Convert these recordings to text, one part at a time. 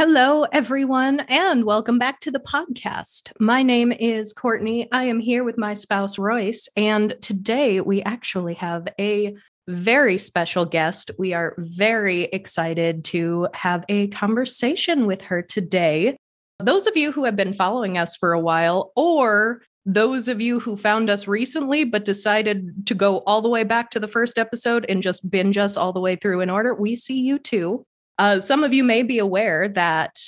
Hello, everyone, and welcome back to the podcast. My name is Courtney. I am here with my spouse, Royce, and today we actually have a very special guest. We are very excited to have a conversation with her today. Those of you who have been following us for a while, or those of you who found us recently but decided to go all the way back to the first episode and just binge us all the way through in order, we see you too. Some of you may be aware that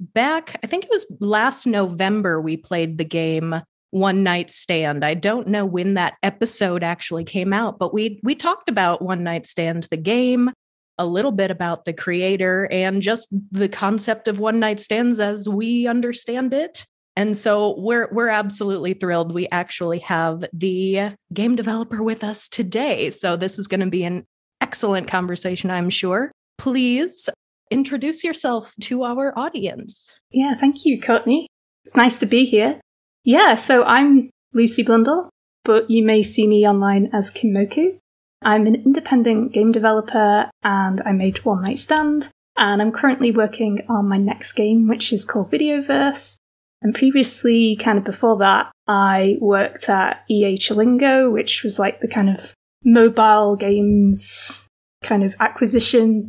back, I think it was last November, we played the game One Night Stand. I don't know when that episode actually came out, but we talked about One Night Stand, the game, a little bit about the creator, and just the concept of One Night Stands as we understand it. And so we're absolutely thrilled. We actually have the game developer with us today. So this is going to be an excellent conversation, I'm sure. Please introduce yourself to our audience. Yeah, thank you, Courtney. It's nice to be here. Yeah, so I'm Lucy Blundell, but you may see me online as Kinmoku. I'm an independent game developer, and I made One Night Stand, and I'm currently working on my next game, which is called Videoverse. And previously, kind of before that, I worked at EA Chillingo, which was like the kind of mobile games kind of acquisition.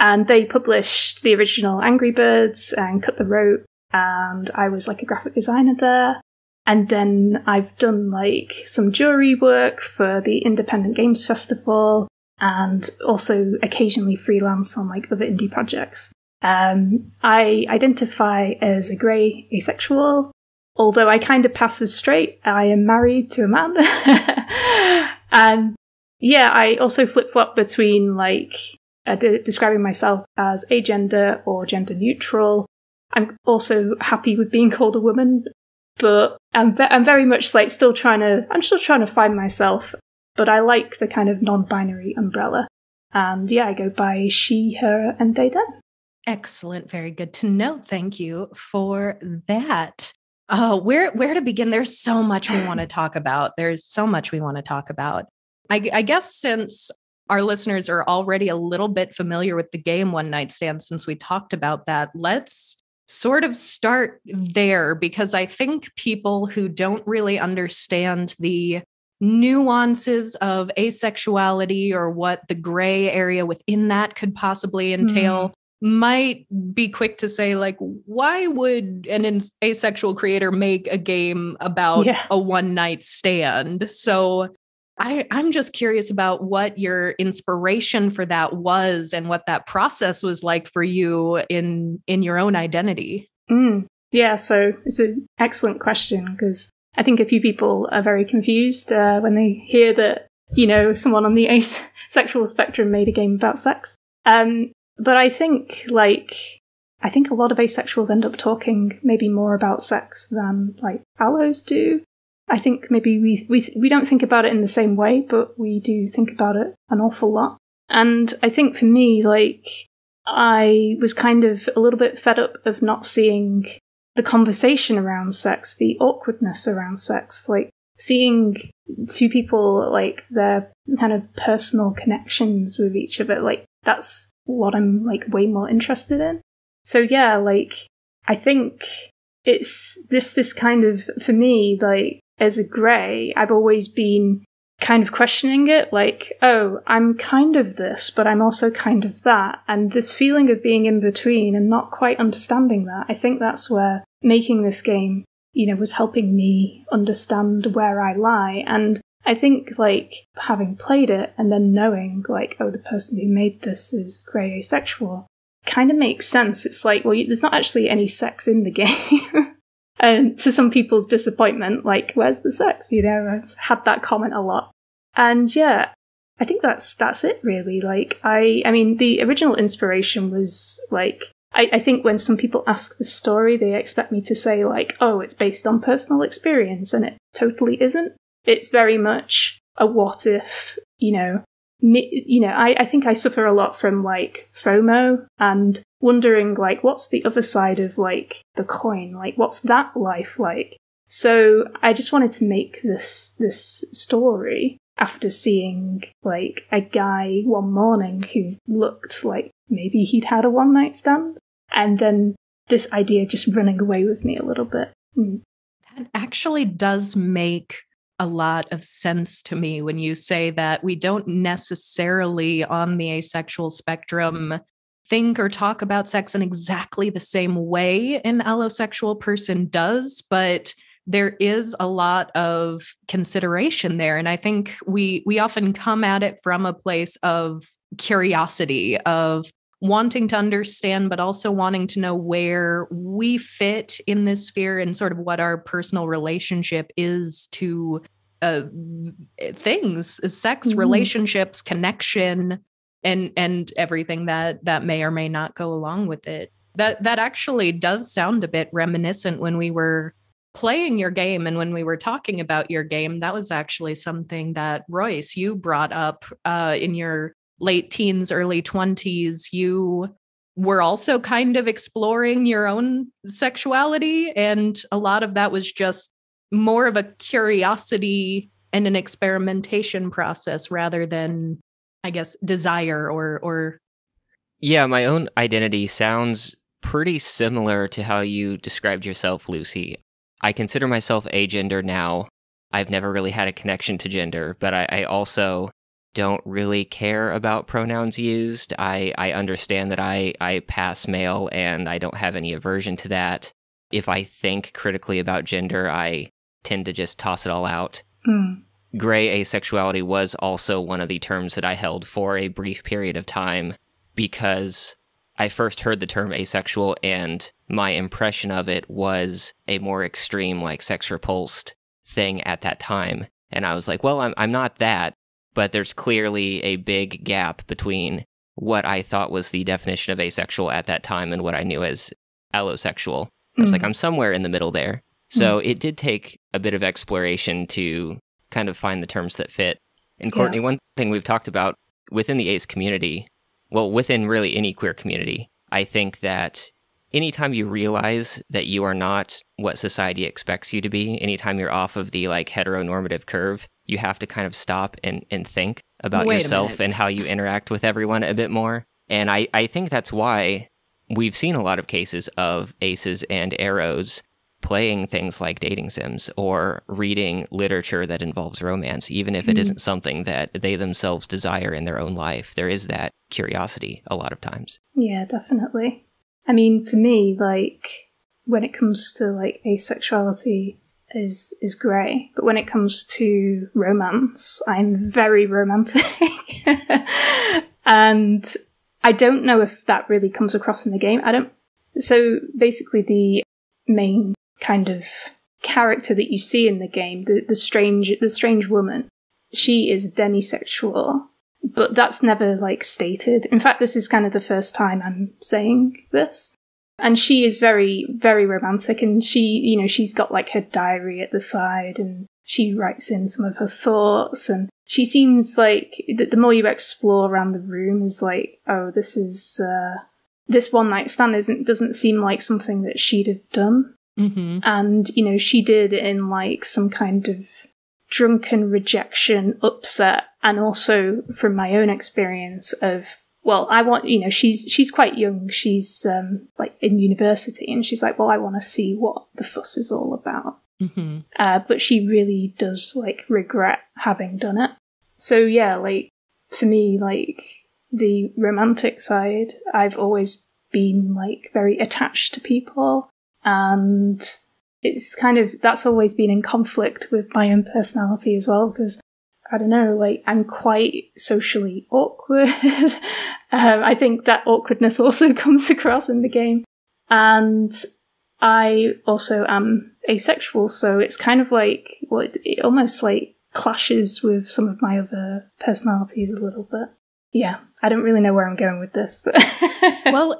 And they published the original Angry Birds and Cut the Rope. And I was like a graphic designer there. And then I've done like some jury work for the Independent Games Festival and also occasionally freelance on like other indie projects. I identify as a grey asexual, although I kind of pass as straight. I am married to a man. And yeah, I also flip-flop between like describing myself as agender or gender neutral. I'm also happy with being called a woman, but I'm very much like still trying to find myself, but I like the kind of non-binary umbrella. And yeah, I go by she, her, and they, them. Excellent. Very good to know. Thank you for that. Where to begin? There's so much we want to talk about. I guess since our listeners are already a little bit familiar with the game One Night Stand, since we talked about that, let's sort of start there, because I think people who don't really understand the nuances of asexuality or what the gray area within that could possibly entail might be quick to say, like, why would an asexual creator make a game about a one-night stand? So I'm just curious about what your inspiration for that was and what that process was like for you in your own identity. Yeah, so it's an excellent question, because I think a few people are very confused when they hear that, you know, someone on the asexual spectrum made a game about sex. But I think a lot of asexuals end up talking maybe more about sex than like allos do. I think maybe we don't think about it in the same way, but we do think about it an awful lot. And I think for me, like, I was kind of a little bit fed up of not seeing the conversation around sex, the awkwardness around sex, like seeing two people, like their kind of personal connections with each other, like that's what I'm like way more interested in. So yeah, like I think it's this kind of, for me, like as a grey, I've always been kind of questioning it, like, oh, I'm kind of this, but I'm also kind of that. And this feeling of being in between and not quite understanding that, I think that's where making this game, you know, was helping me understand where I lie. And I think, like, having played it and then knowing, like, oh, the person who made this is grey asexual, kind of makes sense. It's like, well, there's not actually any sex in the game. And to some people's disappointment, like, where's the sex? You know, I've had that comment a lot. And yeah, I think that's it, really. Like, I mean, the original inspiration was, like, I think when some people ask the story, they expect me to say, like, oh, it's based on personal experience, and it totally isn't. It's very much a what if, you know. I think I suffer a lot from, like, FOMO and wondering, like, what's the other side of, like, the coin? Like, what's that life like? So I just wanted to make this story after seeing, like, a guy one morning who looked like maybe he'd had a one-night stand. and then this idea just running away with me a little bit. That actually does make a lot of sense to me when you say that we don't necessarily on the asexual spectrum think or talk about sex in exactly the same way an allosexual person does, but there is a lot of consideration there. And I think we often come at it from a place of curiosity, of wanting to understand, but also wanting to know where we fit in this sphere and sort of what our personal relationship is to things, sex, relationships, connection, and everything that may or may not go along with it. That actually does sound a bit reminiscent when we were playing your game and when we were talking about your game. That was actually something that, Royce, you brought up in your late teens, early 20s. You were also kind of exploring your own sexuality, and a lot of that was just more of a curiosity and an experimentation process rather than, I guess, desire or... Yeah, my own identity sounds pretty similar to how you described yourself, Lucy. I consider myself agender now. I've never really had a connection to gender, but I also don't really care about pronouns used. I understand that I pass male, and I don't have any aversion to that. If I think critically about gender, I tend to just toss it all out. Gray asexuality was also one of the terms that I held for a brief period of time, because I first heard the term asexual and my impression of it was a more extreme, like, sex repulsed thing at that time. And I was like, well, I'm not that, but there's clearly a big gap between what I thought was the definition of asexual at that time and what I knew as allosexual. I was like, I'm somewhere in the middle there. So it did take a bit of exploration to kind of find the terms that fit. And Courtney, one thing we've talked about within the ace community, well, within really any queer community, I think that anytime you realize that you are not what society expects you to be, anytime you're off of the, like, heteronormative curve, you have to kind of stop and think about yourself and how you interact with everyone a bit more. And I think that's why we've seen a lot of cases of aces and aros playing things like dating sims or reading literature that involves romance, even if it isn't something that they themselves desire in their own life. There is that curiosity a lot of times. Yeah, definitely. I mean, for me, like, when it comes to, like, asexuality is grey, but when it comes to romance, I'm very romantic. And I don't know if that really comes across in the game. So basically the main kind of character that you see in the game, the strange woman, she is demisexual, but that's never, like, stated. In fact, this is kind of the first time I'm saying this. And she is very, very romantic, and she, you know, she's got, like, her diary at the side, and she writes in some of her thoughts, and she seems like, the more you explore around the room, is like, oh, this is, this one night stand doesn't seem like something that she'd have done. And, you know, she did it in, like, some kind of drunken rejection, upset, and also from my own experience of, well, I want, you know, she's quite young. She's like in university, and she's like, well, I want to see what the fuss is all about. But she really does, like, regret having done it. So yeah, like, for me, like, the romantic side, I've always been, like, very attached to people. And it's kind of, that's always been in conflict with my own personality as well, because, I don't know, like, I'm quite socially awkward. I think that awkwardness also comes across in the game. And I also am asexual, so it's kind of like, well, it almost, like, clashes with some of my other personalities a little bit. Yeah, I don't really know where I'm going with this, but well,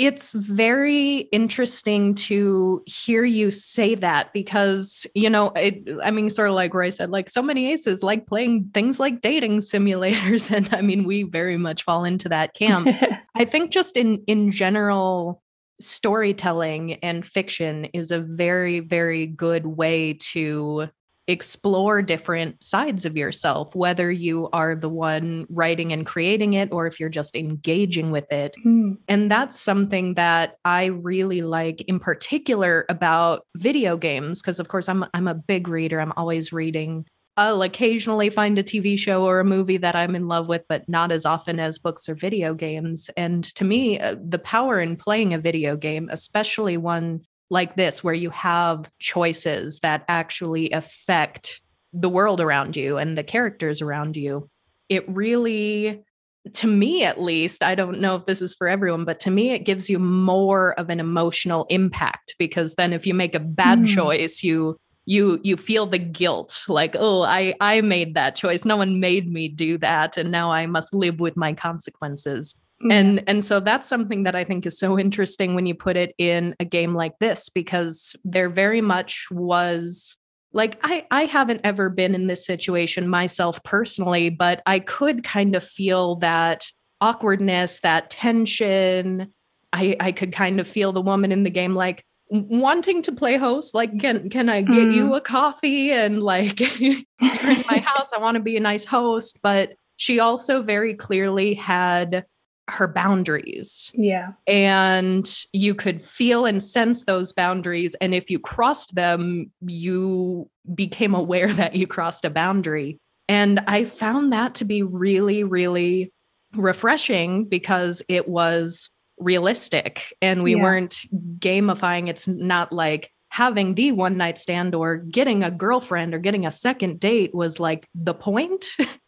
it's very interesting to hear you say that, because, you know, I mean, sort of like Roy said, like, so many aces like playing things like dating simulators. And I mean, we very much fall into that camp. I think just in general, storytelling and fiction is a very, very good way to explore different sides of yourself, whether you are the one writing and creating it, or if you're just engaging with it. Mm. And that's something that I really like in particular about video games, because of course I'm a big reader. I'm always reading. I'll occasionally find a TV show or a movie that I'm in love with, but not as often as books or video games. And to me, the power in playing a video game, especially one like this, where you have choices that actually affect the world around you and the characters around you, it really, to me at least, I don't know if this is for everyone, but to me, it gives you more of an emotional impact, because then if you make a bad choice, you feel the guilt, like, oh, I made that choice. No one made me do that. And now I must live with my consequences. Yeah. And so that's something that I think is so interesting when you put it in a game like this, because there very much was like, I haven't ever been in this situation myself personally, but I could kind of feel that awkwardness, that tension. I could kind of feel the woman in the game, like, wanting to play host, like, can I get you a coffee? And like, you're in my house, I want to be a nice host. But she also very clearly had her boundaries. Yeah. And you could feel and sense those boundaries. And if you crossed them, you became aware that you crossed a boundary. And I found that to be really, really refreshing, because it was realistic and we weren't gamifying. It's not like having the one night stand or getting a girlfriend or getting a second date was like the point.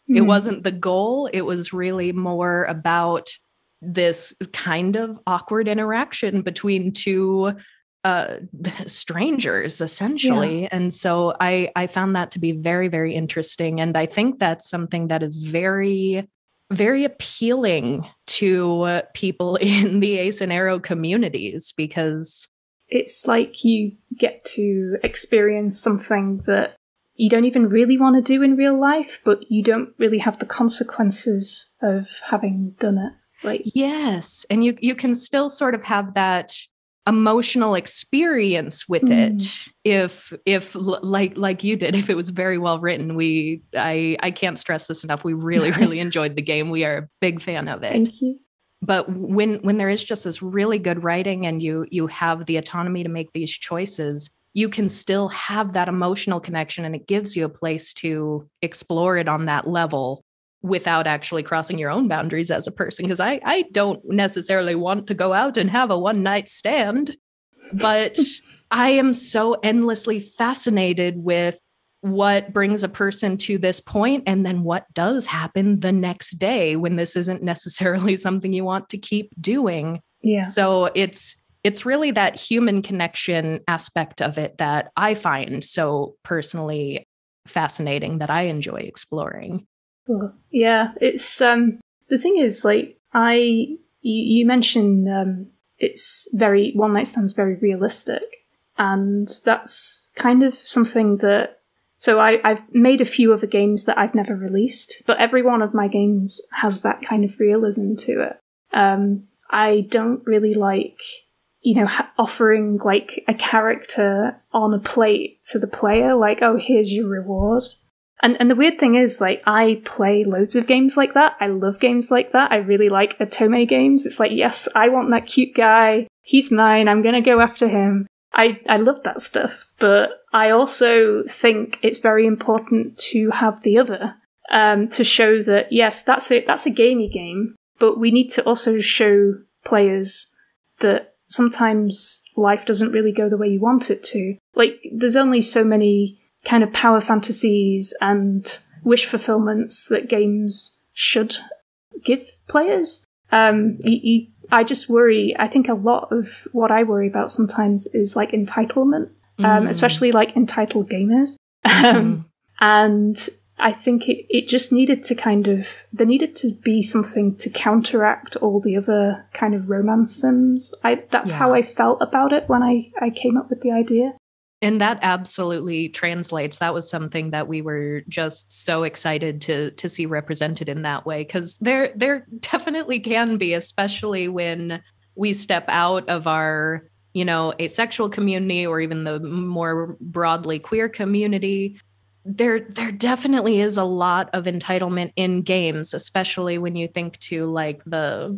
It wasn't the goal. It was really more about this kind of awkward interaction between two strangers, essentially. Yeah. And so I found that to be very, very interesting. And I think that's something that is very, very appealing to people in the Ace and Arrow communities, because it's like you get to experience something that you don't even really want to do in real life, but you don't really have the consequences of having done it. Like, yes, and you can still sort of have that emotional experience with it if like you did, if it was very well written. I can't stress this enough, we really enjoyed the game. We are a big fan of it. Thank you. But when there is just this really good writing and you have the autonomy to make these choices, you can still have that emotional connection, and it gives you a place to explore it on that level without actually crossing your own boundaries as a person. Because I don't necessarily want to go out and have a one night stand, but I am so endlessly fascinated with what brings a person to this point, and then what does happen the next day when this isn't necessarily something you want to keep doing. Yeah. So it's really that human connection aspect of it that I find so personally fascinating, that I enjoy exploring. Yeah, it's the thing is, like, you mentioned it's very, one night stand's very realistic, and that's kind of something that, so I've made a few other games that I've never released, but every one of my games has that kind of realism to it. I don't really like, you know, offering like a character on a plate to the player, like, oh, here's your reward. And the weird thing is, like, I play loads of games like that. I love games like that. I really like Otome games. It's like, yes, I want that cute guy. He's mine. I'm going to go after him. I love that stuff. But I also think it's very important to have the other, to show that, yes, that's a gamey game. But we need to also show players that sometimes life doesn't really go the way you want it to. Like, there's only so many kind of power fantasies and wish fulfillments that games should give players. I just worry, I think a lot of what I worry about sometimes is like entitlement, especially like entitled gamers. And I think it just needed to kind of, there needed to be something to counteract all the other kind of romance sims. That's how I felt about it when I came up with the idea. And that absolutely translates. That was something that we were just so excited to see represented in that way, because there definitely can be, especially when we step out of our, you know, asexual community or even the more broadly queer community. there definitely is a lot of entitlement in games, especially when you think to like the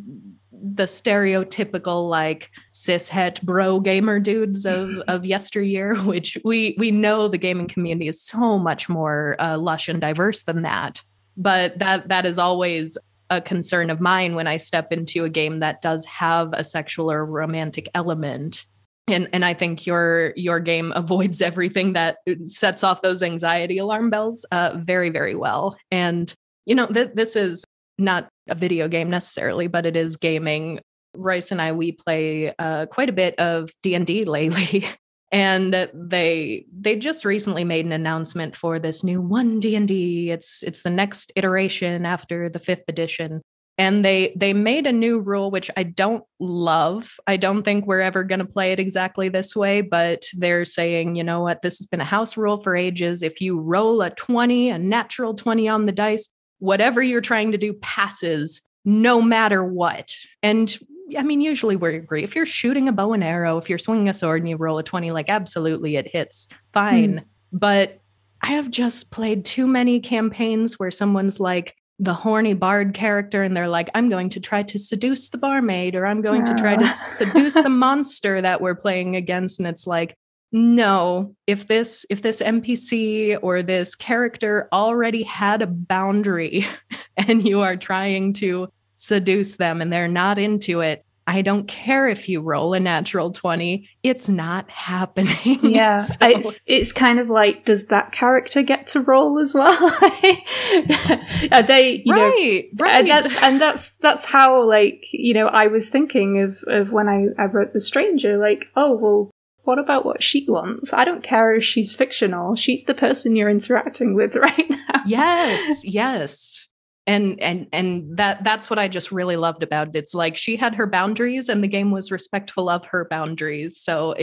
stereotypical like cis het bro gamer dudes of yesteryear, which we know the gaming community is so much more lush and diverse than that. But that is always a concern of mine when I step into a game that does have a sexual or romantic element. And I think your game avoids everything that sets off those anxiety alarm bells very, very well. And, you know, this is not a video game necessarily, but it is gaming. Rice and I, we play quite a bit of D&D lately. And they just recently made an announcement for this new one D&D. It's the next iteration after the 5th edition. And they made a new rule, which I don't love. I don't think we're ever going to play it exactly this way, but they're saying, you know what, this has been a house rule for ages. If you roll a 20, a natural 20 on the dice, whatever you're trying to do passes no matter what. And I mean, usually we agree. If you're shooting a bow and arrow, if you're swinging a sword and you roll a 20, like absolutely it hits fine. But I have just played too many campaigns where someone's like, the horny bard character, and they're like, I'm going to try to seduce the barmaid, or I'm going to try to seduce the monster that we're playing against. And it's like, no, if this NPC or this character already had a boundary and you are trying to seduce them and they're not into it, I don't care if you roll a natural 20, it's not happening. Yeah. So. It's kind of like, does that character get to roll as well? Are they, you right, know, right. And that's how, like, you know, I was thinking of when I wrote The Stranger, like, oh, well, what about what she wants? I don't care if she's fictional. She's the person you're interacting with right now. Yes. Yes. And that's what I just really loved about it. It's like she had her boundaries and the game was respectful of her boundaries. So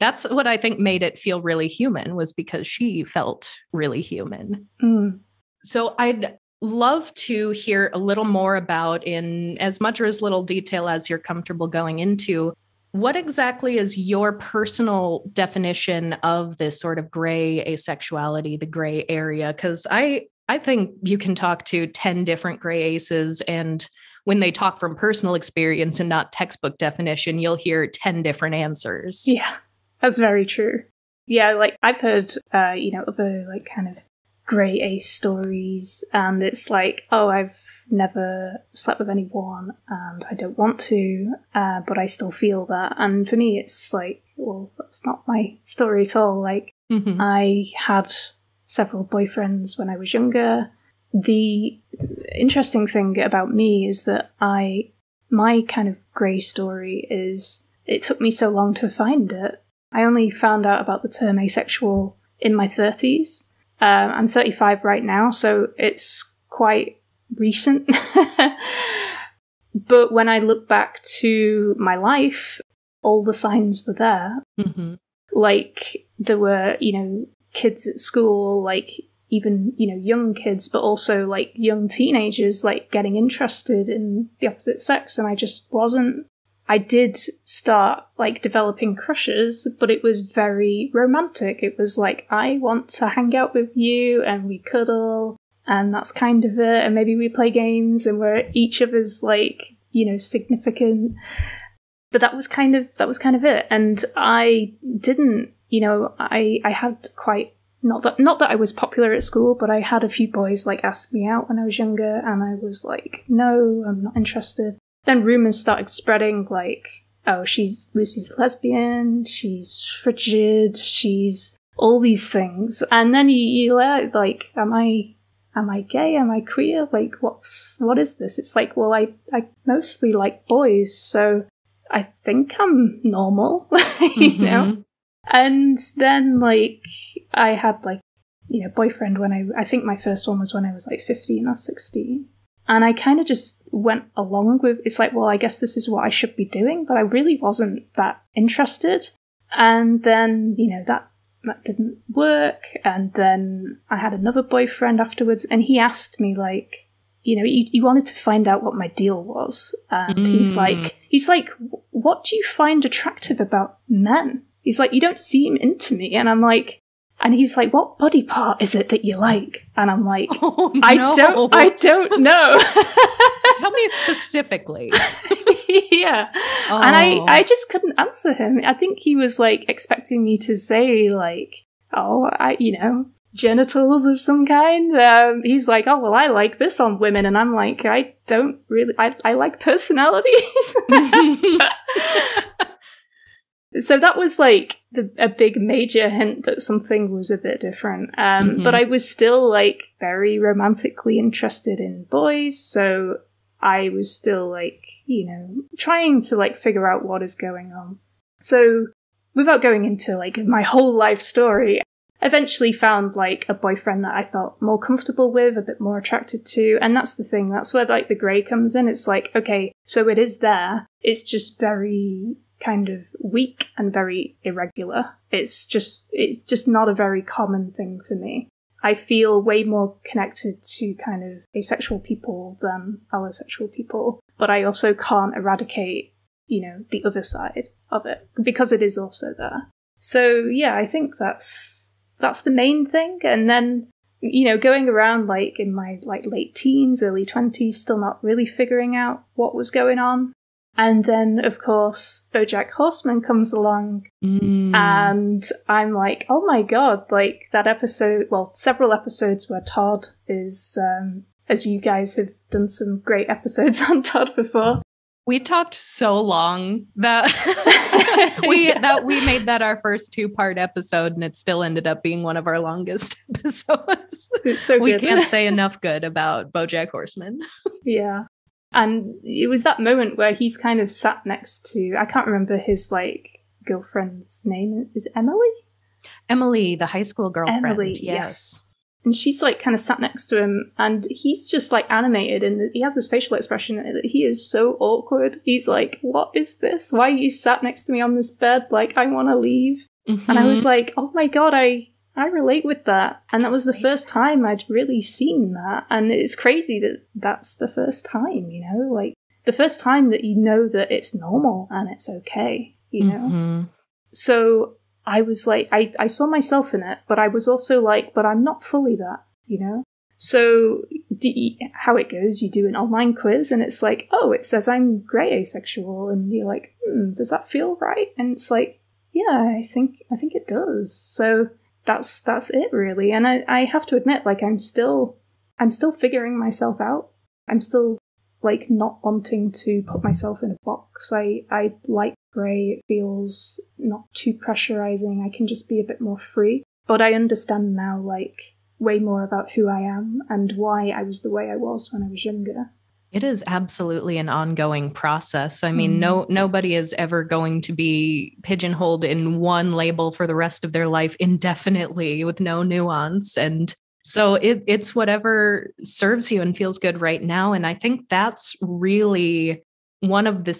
that's what I think made it feel really human, was because she felt really human. Mm. So I'd love to hear a little more about, in as much or as little detail as you're comfortable going into, what exactly is your personal definition of this sort of gray asexuality, the gray area? Because I think you can talk to 10 different gray aces, and when they talk from personal experience and not textbook definition, you'll hear 10 different answers. Yeah, that's very true. Yeah, like I've heard, you know, other like kind of gray ace stories, and it's like, oh, I've never slept with anyone and I don't want to, but I still feel that. And for me, it's like, well, that's not my story at all. Like I had several boyfriends when I was younger. The interesting thing about me is that my kind of grey story is it took me so long to find it. I only found out about the term asexual in my 30s. I'm 35 right now, so it's quite recent. But when I look back to my life, all the signs were there. Like there were, you know, kids at school, like even, you know, young kids, but also like young teenagers, like getting interested in the opposite sex, and I just wasn't. I did start like developing crushes, but it was very romantic. It was like, I want to hang out with you and we cuddle and that's kind of it, and maybe we play games and we're each other's, like, you know, significant. But that was kind of it. And I didn't, you know, I had quite, not that I was popular at school, but I had a few boys like ask me out when I was younger, and I was like, no, I'm not interested. Then rumors started spreading like, oh, Lucy's a lesbian, she's frigid, she's all these things. And then you learn, like, am I gay? Am I queer? Like, what is this? It's like, well, I mostly like boys, so I think I'm normal, you know? And then, like, I had, like, you know, boyfriend when I think my first one was when I was, like, 15 or 16. And I kind of just went along with, it's like, well, I guess this is what I should be doing, but I really wasn't that interested. And then, you know, that didn't work. And then I had another boyfriend afterwards, and he asked me, like, you know, he wanted to find out what my deal was. And he's like, what do you find attractive about men? He's like, you don't seem into me. And I'm like, And he was like, what body part is it that you like? And I'm like, oh, no. I don't know. Tell me specifically. Yeah. Oh. And I just couldn't answer him. I think he was like expecting me to say like, oh, genitals of some kind. He's like, oh, well, I like this on women. And I'm like, I don't really, I like personalities. So that was like a big major hint that something was a bit different. But I was still like very romantically interested in boys. So I was still like, trying to like figure out what is going on. So without going into like my whole life story, eventually found like a boyfriend that I felt more comfortable with, a bit more attracted to. And that's the thing. That's where like the grey comes in. It's like, okay, so it is there. It's just very kind of weak and very irregular. It's just not a very common thing for me. I feel way more connected to kind of asexual people than allosexual people, but I also can't eradicate, the other side of it because it is also there. So yeah, I think that's the main thing. And then, going around like in my like late teens, early 20s, still not really figuring out what was going on. And then, of course, BoJack Horseman comes along, and I'm like, oh my god, like that episode, well, several episodes where Todd is, as you guys have done some great episodes on Todd before. We talked so long that we made that our first 2-part episode, and it still ended up being one of our longest episodes. It's so good. We can't say enough good about BoJack Horseman. Yeah. And it was that moment where he's kind of sat next to, I can't remember his like girlfriend's name. Is it Emily? Emily, the high school girlfriend. Emily, yes. And she's like kind of sat next to him, and he's just like animated, and he has this facial expression that he is so awkward. He's like, what is this? Why are you sat next to me on this bed? Like, I want to leave. Mm-hmm. And I was like, oh my god, I relate with that. And that was the first time I'd really seen that. And it's crazy that that's the first time, like the first time that you know that it's normal and it's okay, Mm-hmm. So I was like, I saw myself in it, but I was also like, but I'm not fully that, So how it goes, you do an online quiz and it's like, oh, it says I'm grey asexual. And you're like, does that feel right? And it's like, yeah, I think it does. So that's it really. And I have to admit, like, I'm still figuring myself out. I'm still like not wanting to put myself in a box. I like grey. It feels not too pressurizing. I can just be a bit more free, but I understand now like way more about who I am and why I was the way I was when I was younger. It is absolutely an ongoing process. I mean, nobody is ever going to be pigeonholed in one label for the rest of their life indefinitely with no nuance. And so it's whatever serves you and feels good right now. And I think that's really one of the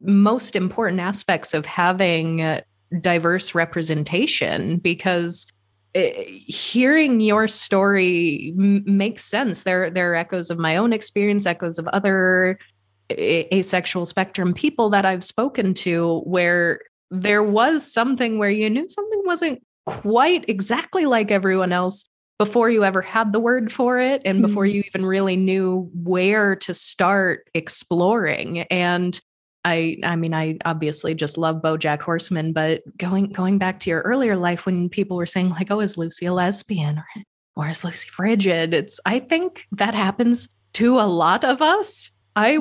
most important aspects of having diverse representation, because hearing your story makes sense. There are echoes of my own experience, echoes of other asexual spectrum people that I've spoken to, where there was something where you knew something wasn't quite exactly like everyone else before you ever had the word for it, and before you even really knew where to start exploring. And I mean, I obviously just love BoJack Horseman, but going back to your earlier life when people were saying like, oh, is Lucy a lesbian or is Lucy frigid? I think that happens to a lot of us. I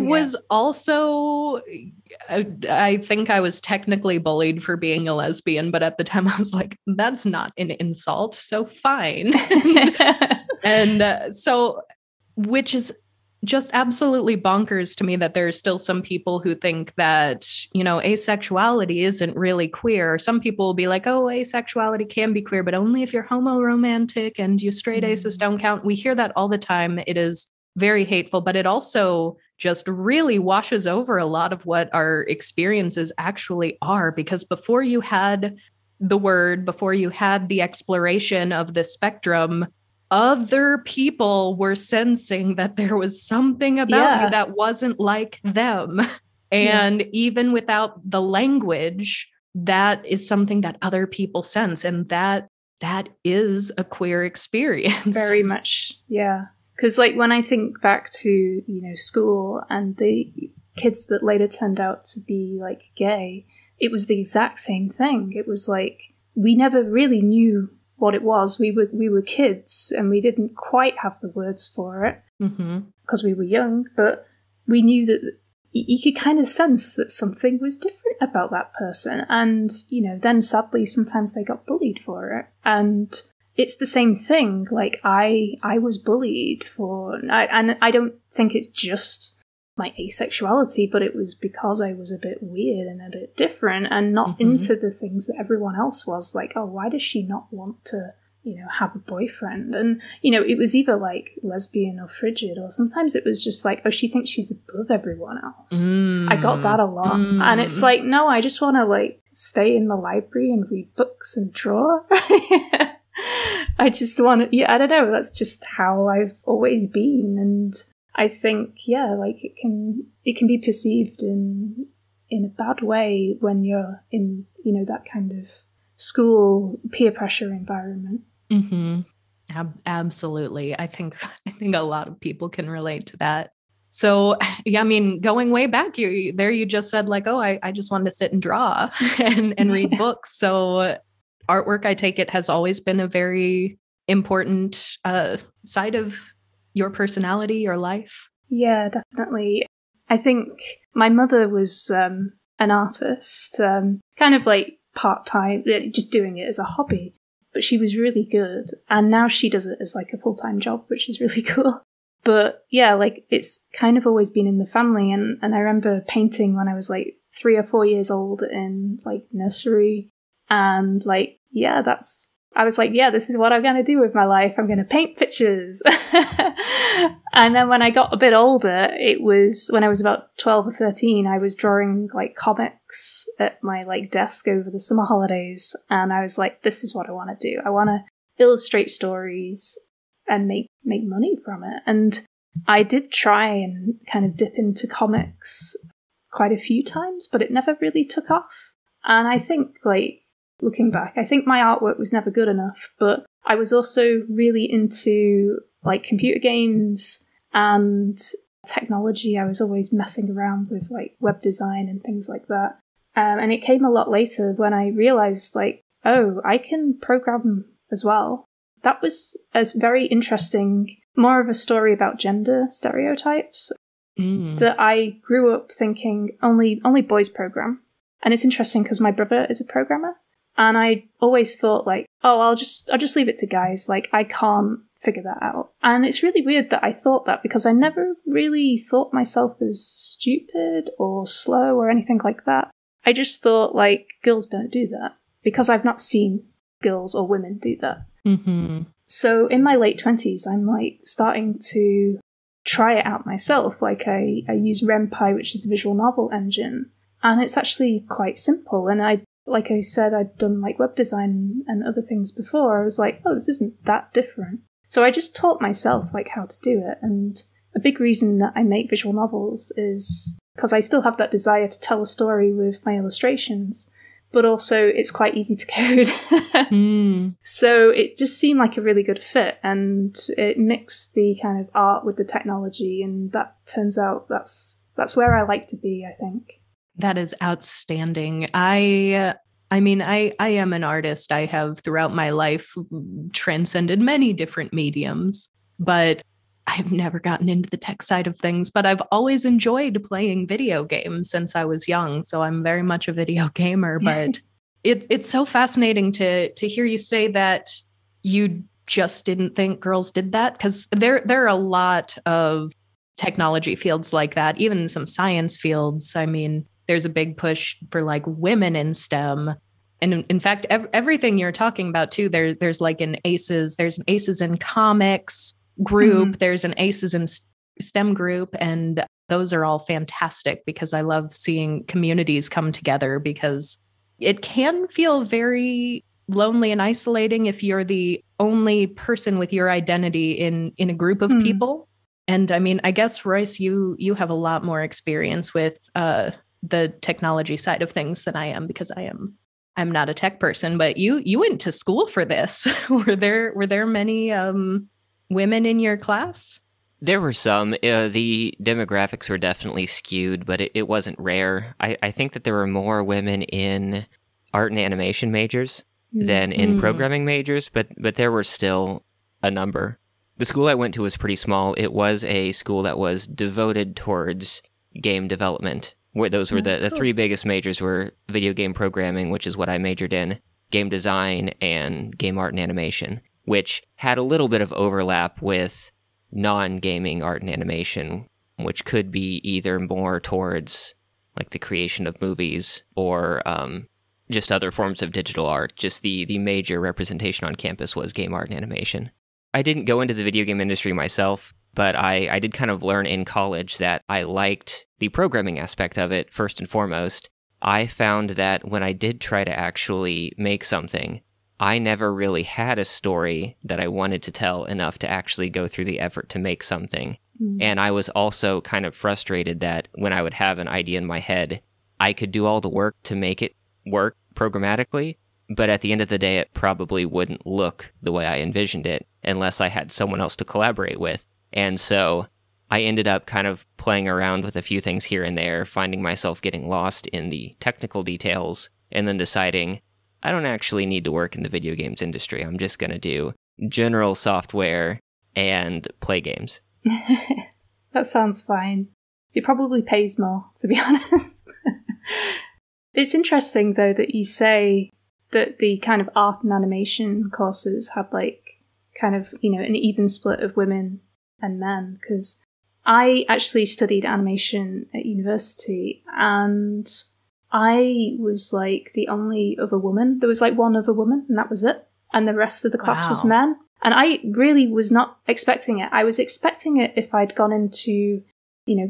think I was technically bullied for being a lesbian, but at the time I was like, that's not an insult. So fine. and so, which is just absolutely bonkers to me that there are still some people who think that, asexuality isn't really queer. Some people will be like, oh, asexuality can be queer, but only if you're homoromantic and you straight aces don't count. We hear that all the time. It is very hateful, but it also just really washes over a lot of what our experiences actually are, because before you had the word, before you had the exploration of the spectrum, other people were sensing that there was something about you that wasn't like them. And even without the language, that is something that other people sense. And that that is a queer experience. Very much, yeah. Because like when I think back to, you know, school and the kids that later turned out to be like gay, it was the exact same thing. It was like we never really knew what it was. We were kids and we didn't quite have the words for it because we were young, but we knew that you could kind of sense that something was different about that person. And, you know, then sadly sometimes they got bullied for it. And it's the same thing. Like I was bullied for, and I don't think it's just my asexuality, but it was because I was a bit weird and a bit different and not into the things that everyone else was. Like, oh, why does she not want to, you know, have a boyfriend? And, you know, it was either like lesbian or frigid, or sometimes it was just like, oh, she thinks she's above everyone else. I got that a lot. And it's like, no, I just want to like stay in the library and read books and draw. I just want to, yeah, I don't know. That's just how I've always been. And I think, yeah, like it can be perceived in a bad way when you're in, you know, that kind of school peer pressure environment. Absolutely. I think a lot of people can relate to that. So, yeah, I mean, going way back, you just said like, oh, I just wanted to sit and draw and read books. So artwork, I take it, has always been a very important side of your personality, your life? Yeah, definitely. I think my mother was an artist, kind of like part-time, just doing it as a hobby. But she was really good. And now she does it as like a full-time job, which is really cool. But yeah, like it's kind of always been in the family. And I remember painting when I was like 3 or 4 years old in like nursery. And like, yeah, I was like, yeah, this is what I'm going to do with my life. I'm going to paint pictures. And then when I got a bit older, it was when I was about 12 or 13, I was drawing like comics at my like desk over the summer holidays. And I was like, this is what I want to do. I want to illustrate stories and make money from it. And I did try and kind of dip into comics quite a few times, but it never really took off. And I think like, looking back, I think my artwork was never good enough, but I was also really into like computer games and technology. I was always messing around with like web design and things like that. And it came a lot later when I realized like, oh, I can program as well. That was a very interesting, more of a story about gender stereotypes that I grew up thinking only boys program. And it's interesting because my brother is a programmer. And I always thought like, oh, I'll just leave it to guys. Like, I can't figure that out. And it's really weird that I thought that because I never really thought myself as stupid or slow or anything like that. I just thought like, girls don't do that because I've not seen girls or women do that. So in my late 20s, I'm like starting to try it out myself. Like I use RenPy, which is a visual novel engine. And it's actually quite simple. And like I said, I'd done like web design and other things before. I was like, oh, this isn't that different. So I just taught myself like how to do it. And a big reason that I make visual novels is because I still have that desire to tell a story with my illustrations, but also it's quite easy to code. So it just seemed like a really good fit. And it mixed the kind of art with the technology. And that turns out that's where I like to be, I think. That is outstanding. I mean, I am an artist. I have throughout my life transcended many different mediums, but I've never gotten into the tech side of things, but I've always enjoyed playing video games since I was young. So I'm very much a video gamer, but it's so fascinating to hear you say that you just didn't think girls did that, because there are a lot of technology fields like that, even some science fields. I mean, there's a big push for like women in STEM. And in fact, everything you're talking about too, there's like an ACES, there's an ACES in comics group, there's an ACES in STEM group. And those are all fantastic because I love seeing communities come together, because it can feel very lonely and isolating if you're the only person with your identity in a group of people. And I mean, I guess, Royce, you have a lot more experience with the technology side of things than I am, because I am I'm not a tech person, but you went to school for this. Were there many women in your class? There were some. The demographics were definitely skewed, but it wasn't rare. I think that there were more women in art and animation majors than in programming majors, but there were still a number. The school I went to was pretty small. It was a school that was devoted towards game development, where those were the three biggest majors were video game programming, which is what I majored in, game design, and game art and animation, which had a little bit of overlap with non-gaming art and animation, which could be either more towards like the creation of movies or just other forms of digital art. Just the major representation on campus was game art and animation. I didn't go into the video game industry myself, but I did kind of learn in college that I liked the programming aspect of it first and foremost. I found that when I did try to actually make something, I never really had a story that I wanted to tell enough to actually go through the effort to make something. And I was also kind of frustrated that when I would have an idea in my head, I could do all the work to make it work programmatically, but at the end of the day, it probably wouldn't look the way I envisioned it unless I had someone else to collaborate with. And so I ended up kind of playing around with a few things here and there, finding myself getting lost in the technical details, and then deciding, I don't actually need to work in the video games industry. I'm just going to do general software and play games. That sounds fine. It probably pays more, to be honest. It's interesting, though, that you say that the kind of art and animation courses had, like, kind of, you know, an even split of women and men, because I actually studied animation at university, and I was, like, the only other woman. There was, like, one other woman, and that was it. And the rest of the class was men. And I really was not expecting it. I was expecting it if I'd gone into, you know,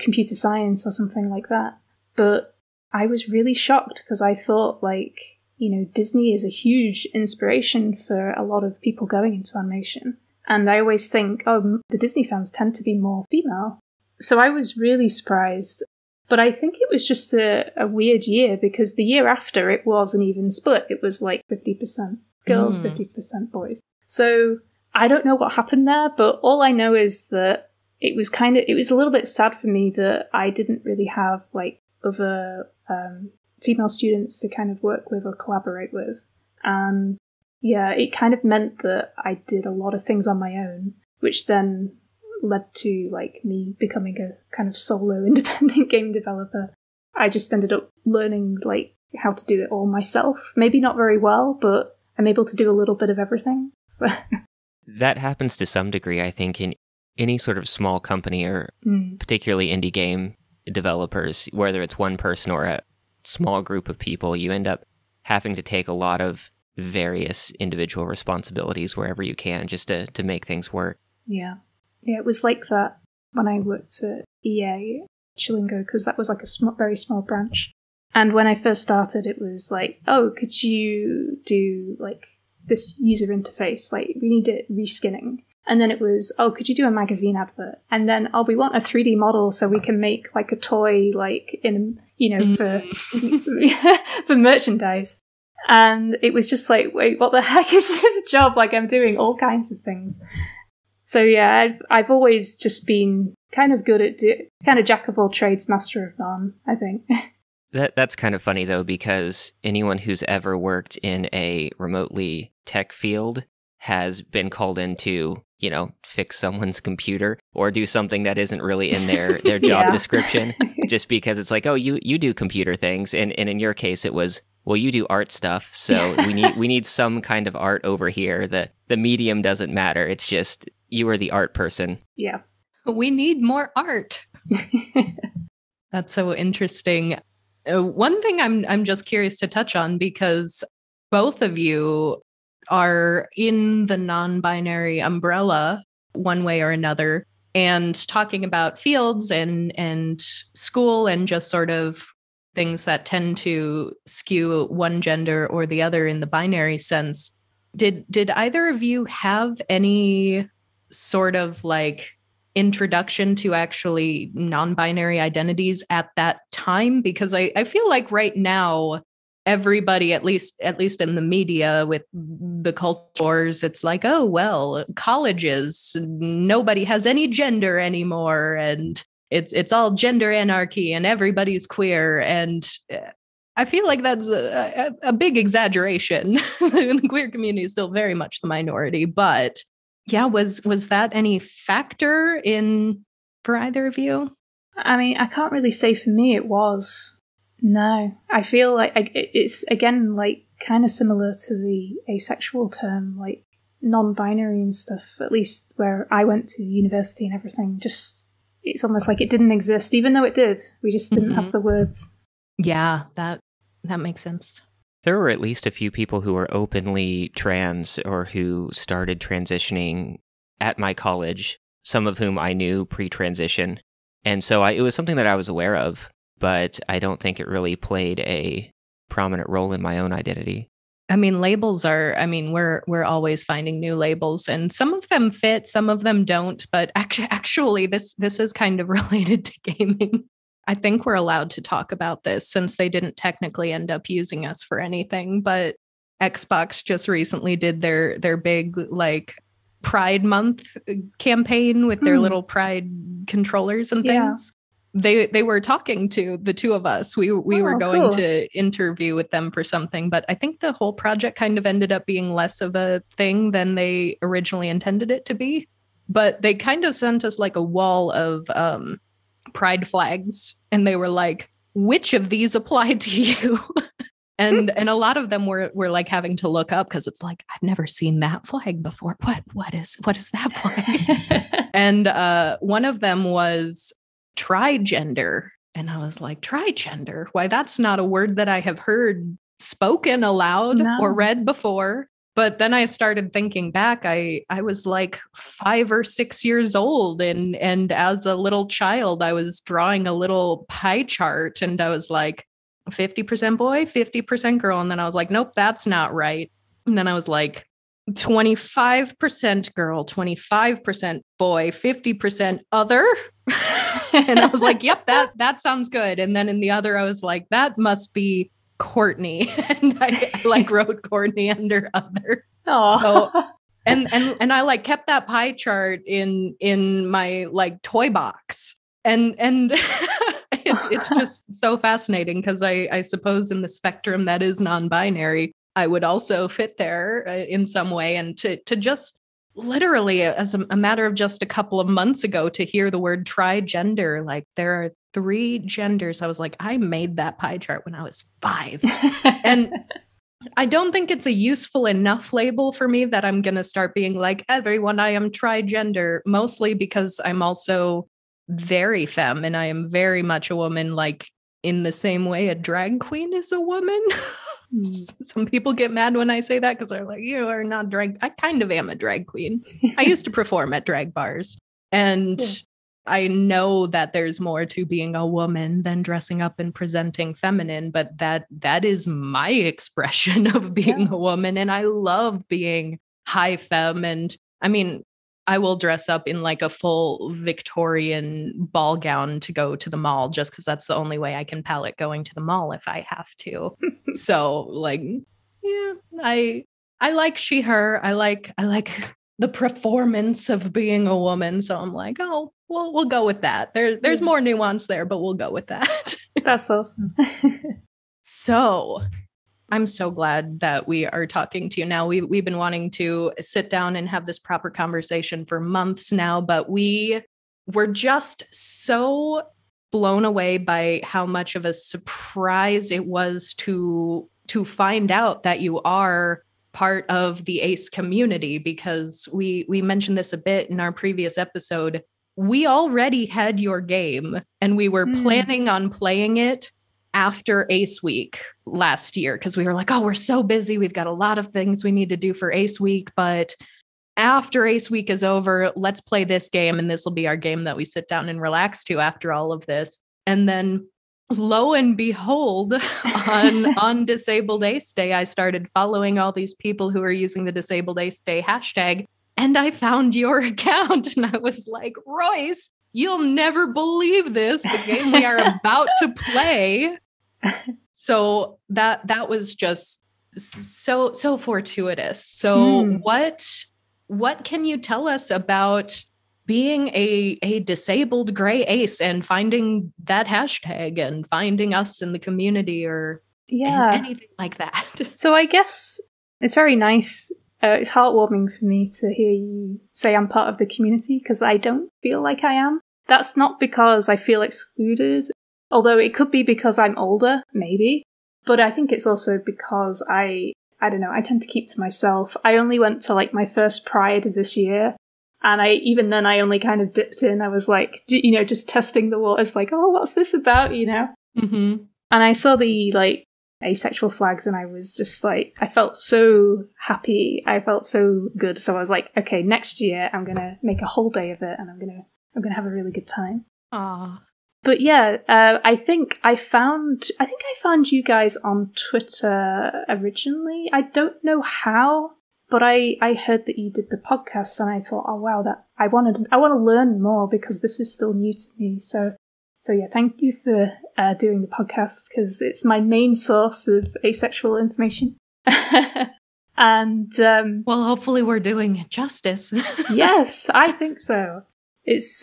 computer science or something like that. But I was really shocked because I thought, like, you know, Disney is a huge inspiration for a lot of people going into animation. And I always think, oh, the Disney fans tend to be more female. So I was really surprised. But I think it was just a weird year, because the year after it was an even split. It was like 50% girls, 50% boys. So I don't know what happened there, but all I know is that it was a little bit sad for me that I didn't really have like other female students to kind of work with or collaborate with. And yeah, it kind of meant that I did a lot of things on my own, which then led to like me becoming a kind of solo independent game developer. I just ended up learning like how to do it all myself. Maybe not very well, but I'm able to do a little bit of everything. So that happens to some degree, I think, in any sort of small company or particularly indie game developers, whether it's one person or a small group of people, you end up having to take a lot of various individual responsibilities wherever you can just to make things work. Yeah, it was like that when I worked at EA Chillingo, because that was like a very small branch. And when I first started, it was like, oh, could you do like this user interface? Like, we need it reskinning. And then it was, oh, could you do a magazine advert? And then, oh, we want a 3D model so we can make like a toy, like in, you know, for for merchandise. And it was just like, wait, what the heck is this job? Like, I'm doing all kinds of things. So yeah, I've always just been kind of good at kind of jack of all trades, master of none, I think. That's kind of funny though, because anyone who's ever worked in a remotely tech field has been called in to, you know, fix someone's computer or do something that isn't really in their job description, just because it's like, oh, you do computer things, and in your case it was, well, you do art stuff, so we need some kind of art over here. The medium doesn't matter. It's just you are the art person. Yeah. We need more art. That's so interesting. One thing I'm just curious to touch on, because both of you are in the non-binary umbrella one way or another, and talking about fields and school and just sort of things that tend to skew one gender or the other in the binary sense. Did either of you have any sort of like introduction to actually non-binary identities at that time? Because I feel like right now everybody, at least in the media with the cultures, it's like, oh, well, colleges, nobody has any gender anymore. And it's all gender anarchy and everybody's queer. And I feel like that's a big exaggeration. The queer community is still very much the minority. But yeah, was that any factor in for either of you? I mean, I can't really say for me it was. No, I feel like it's, again, like kind of similar to the asexual term, like non-binary and stuff, at least where I went to university and everything. Just, it's almost like it didn't exist, even though it did. We just didn't have the words. Yeah, that makes sense. There were at least a few people who were openly trans or who started transitioning at my college, some of whom I knew pre-transition. And so it was something that I was aware of, but I don't think it really played a prominent role in my own identity. I mean, labels are, we're always finding new labels, and some of them fit, some of them don't. But actually, this is kind of related to gaming. I think we're allowed to talk about this since they didn't technically end up using us for anything. But Xbox just recently did their big, like, Pride Month campaign with their little Pride controllers and things. Yeah. They were talking to the two of us. We were going to interview with them for something, but I think the whole project kind of ended up being less of a thing than they originally intended it to be. But they kind of sent us like a wall of pride flags, and they were like, which of these apply to you? And a lot of them were like having to look up, because it's like, I've never seen that flag before. What is that flag? And one of them was trigender. And I was like, trigender? Why, that's not a word that I have heard spoken aloud or read before. But then I started thinking back. I was like 5 or 6 years old. And as a little child, I was drawing a little pie chart, and I was like, 50% boy, 50% girl. And then I was like, nope, that's not right. And then I was like, 25% girl, 25% boy, 50% other. And I was like, yep, that sounds good. And then in the other, I was like, that must be Courtney. And I like wrote Courtney under other. Aww. So and I like kept that pie chart in my like toy box. And it's just so fascinating, because I suppose in the spectrum that is non-binary, I would also fit there in some way. And to just literally, as a matter of just a couple of months ago, to hear the word trigender, like there are three genders. I was like, I made that pie chart when I was 5. And I don't think it's a useful enough label for me that I'm going to start being like, everyone, I am trigender, mostly because I'm also very femme, and I am very much a woman, like in the same way a drag queen is a woman. Some people get mad when I say that, because they're like, you are not drag. I kind of am a drag queen. I used to perform at drag bars, and I know that there's more to being a woman than dressing up and presenting feminine, but that is my expression of being a woman, and I love being high femme. And I mean, I will dress up in like a full Victorian ball gown to go to the mall, just because that's the only way I can palate going to the mall if I have to. So like, yeah, I like she, her, I like the performance of being a woman. So I'm like, oh, well, we'll go with that. There's more nuance there, but we'll go with that. That's awesome. So I'm so glad that we are talking to you now. We've been wanting to sit down and have this proper conversation for months now, but we were just so blown away by how much of a surprise it was to find out that you are part of the ACE community, because we mentioned this a bit in our previous episode. We already had your game, and we were planning on playing it after Ace Week last year, because we were like, oh, we're so busy. We've got a lot of things we need to do for Ace Week. But after Ace Week is over, let's play this game. And this will be our game that we sit down and relax to after all of this. And then lo and behold, on Disabled Ace Day, I started following all these people who are using the Disabled Ace Day hashtag. And I found your account, and I was like, Royce, you'll never believe this. The game we are about to play. So that was just so fortuitous. So what can you tell us about being a disabled gray ace and finding that hashtag and finding us in the community or anything like that? So I guess it's very nice. It's heartwarming for me to hear you say I'm part of the community, because I don't feel like I am. That's not because I feel excluded, although it could be because I'm older, maybe. But I think it's also because I don't know, I tend to keep to myself. I only went to like my first Pride this year. And I only kind of dipped in. I was like, just testing the waters, like, oh, what's this about, Mm-hmm. And I saw the like asexual flags, and I was just like, I felt so happy. I felt so good. So I was like, okay, next year I'm gonna make a whole day of it, and I'm gonna have a really good time. Ah. But yeah, I think I found you guys on Twitter originally. I don't know how. But I heard that you did the podcast, and I thought, oh wow, that I want to learn more, because this is still new to me. So yeah, thank you for doing the podcast, because it's my main source of asexual information. And well, hopefully we're doing it justice. Yes, I think so. It's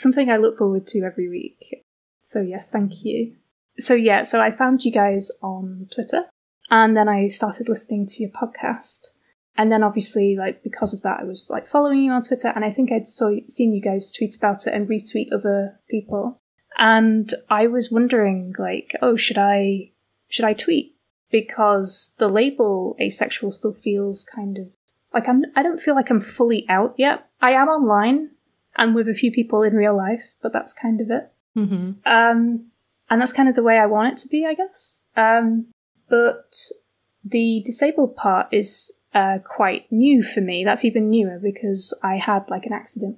something I look forward to every week. So yes, thank you. So yeah, so I found you guys on Twitter, and then I started listening to your podcast. And then obviously, like, because of that, I was like following you on Twitter, and I think I'd seen you guys tweet about it and retweet other people. And I was wondering, like, oh, should I tweet? Because the label asexual still feels kind of like I don't feel like I'm fully out yet. I am online and with a few people in real life, but that's kind of it. Mm-hmm. And that's kind of the way I want it to be, I guess. But the disabled part is quite new for me. That's even newer, because I had like an accident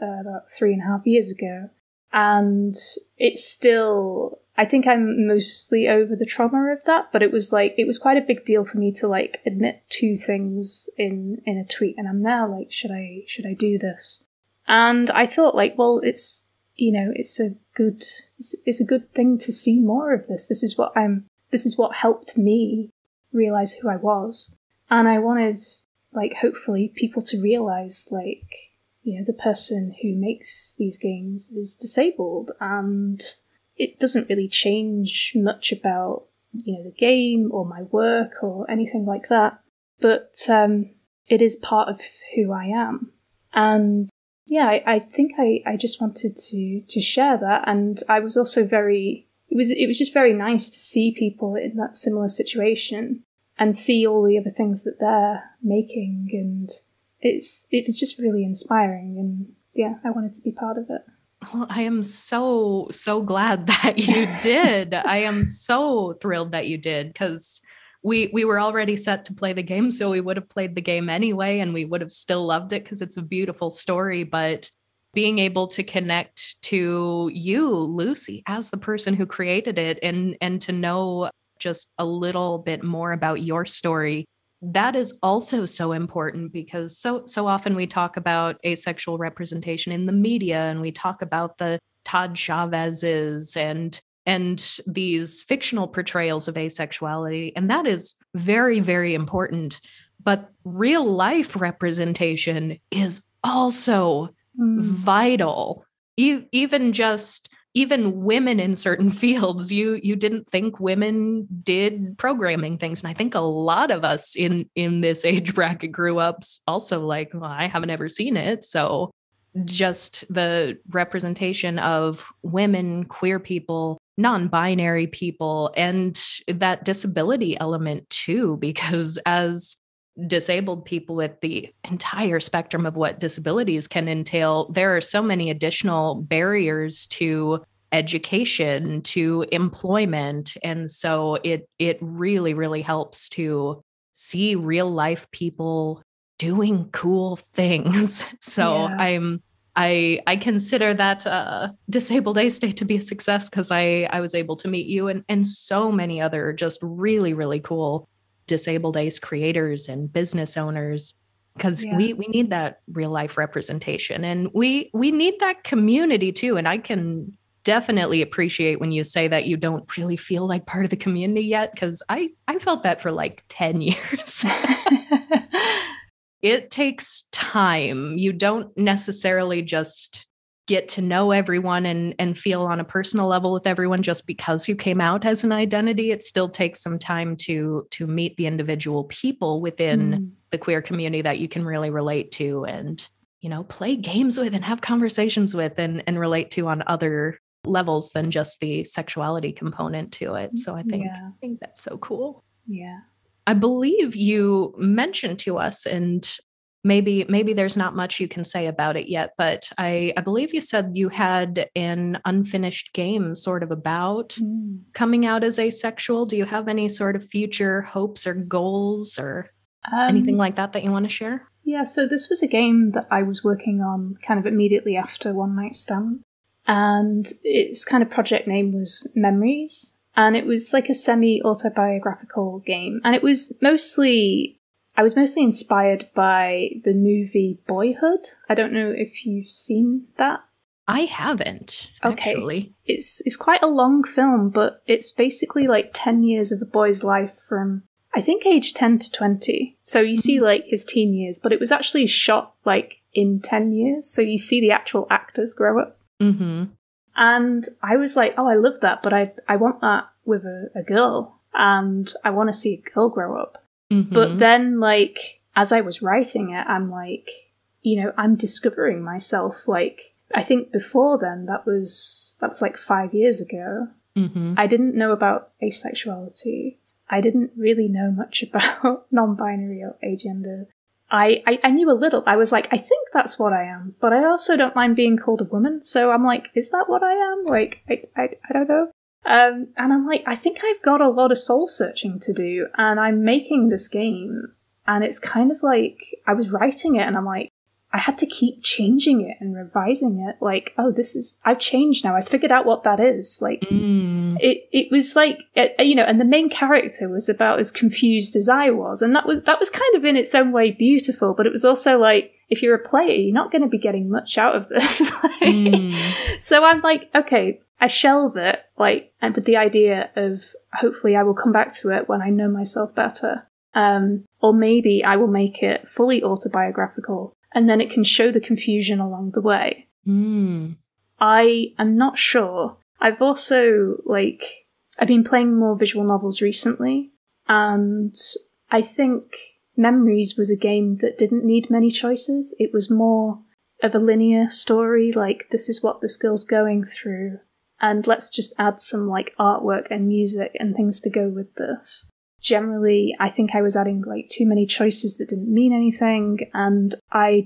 about 3.5 years ago. And it's still, I think I'm mostly over the trauma of that, but it was quite a big deal for me to like admit two things in a tweet. And I'm now like, should I do this? And I thought like, well, it's, it's a good thing to see more of this. This is what helped me realize who I was. And I wanted, like, hopefully people to realize, like, the person who makes these games is disabled, and it doesn't really change much about, the game or my work or anything like that. But it is part of who I am. And yeah, I think I just wanted to share that. And I was also very... It was just very nice to see people in that similar situation and see all the other things that they're making, and it was just really inspiring, and yeah, I wanted to be part of it. Well, I am so glad that you did. I am so thrilled that you did, because we were already set to play the game, so we would have played the game anyway, and we would have still loved it, because it's a beautiful story, but being able to connect to you, Lucy, as the person who created it, and to know just a little bit more about your story, that is also so important, because so often we talk about asexual representation in the media, and we talk about the Todd Chavez's and these fictional portrayals of asexuality, and that is very, very important. But real life representation is also vital. Even women in certain fields, you didn't think women did programming things, and I think a lot of us in this age bracket grew up also like, well, I haven't ever seen it. So just the representation of women, queer people, non-binary people, and that disability element too, because as disabled people with the entire spectrum of what disabilities can entail, there are so many additional barriers to education, to employment. And so it really, really helps to see real life people doing cool things. So yeah. I consider that Disabled Ace Day to be a success, because I was able to meet you and so many other just really, really cool disabled ace creators and business owners, because we need that real life representation, and we need that community too. And I can definitely appreciate when you say that you don't really feel like part of the community yet, because I felt that for like 10 years. It takes time. You don't necessarily just get to know everyone and feel on a personal level with everyone just because you came out as an identity. It still takes some time to meet the individual people within the queer community that you can really relate to and, you know, play games with and have conversations with and relate to on other levels than just the sexuality component to it. So I think that's so cool. Yeah. I believe you mentioned to us, and Maybe there's not much you can say about it yet, but I believe you said you had an unfinished game sort of about coming out as asexual. Do you have any sort of future hopes or goals or anything like that you want to share? Yeah, so this was a game that I was working on kind of immediately after One Night Stand, and its kind of project name was Memories, and it was like a semi-autobiographical game, and it was mostly... I was mostly inspired by the movie Boyhood. I don't know if you've seen that. I haven't, actually. Okay. It's quite a long film, but it's basically like 10 years of a boy's life from, I think, age 10 to 20. So you see like his teen years, but it was actually shot like in 10 years. So you see the actual actors grow up. Mm-hmm. And I was like, oh, I love that, but I want that with a girl, and I want to see a girl grow up. Mm-hmm. But then, like, as I was writing it, I'm like, you know, I'm discovering myself. Like, I think before then, that was like 5 years ago. Mm-hmm. I didn't know about asexuality. I didn't really know much about non-binary or agender. I knew a little. I was like, I think that's what I am. But I also don't mind being called a woman. So I'm like, is that what I am? Like, I don't know. And I'm like, I think I've got a lot of soul searching to do, and I'm making this game, and it's kind of like, I was writing it and I'm like, I had to keep changing it and revising it, like, oh, this is, I've changed now, I figured out what that is, like, it was like, you know, and the main character was about as confused as I was, and that was kind of in its own way beautiful, but it was also like, if you're a player, you're not going to be getting much out of this. So I'm like, okay, I shelve it, like, and with the idea of hopefully I will come back to it when I know myself better. Or maybe I will make it fully autobiographical, and then it can show the confusion along the way. I am not sure. I've also, like, I've been playing more visual novels recently, and I think Memories was a game that didn't need many choices. It was more of a linear story, like, this is what this girl's going through, and let's just add some, like, artwork and music and things to go with this. Generally, I think I was adding, like, too many choices that didn't mean anything, and I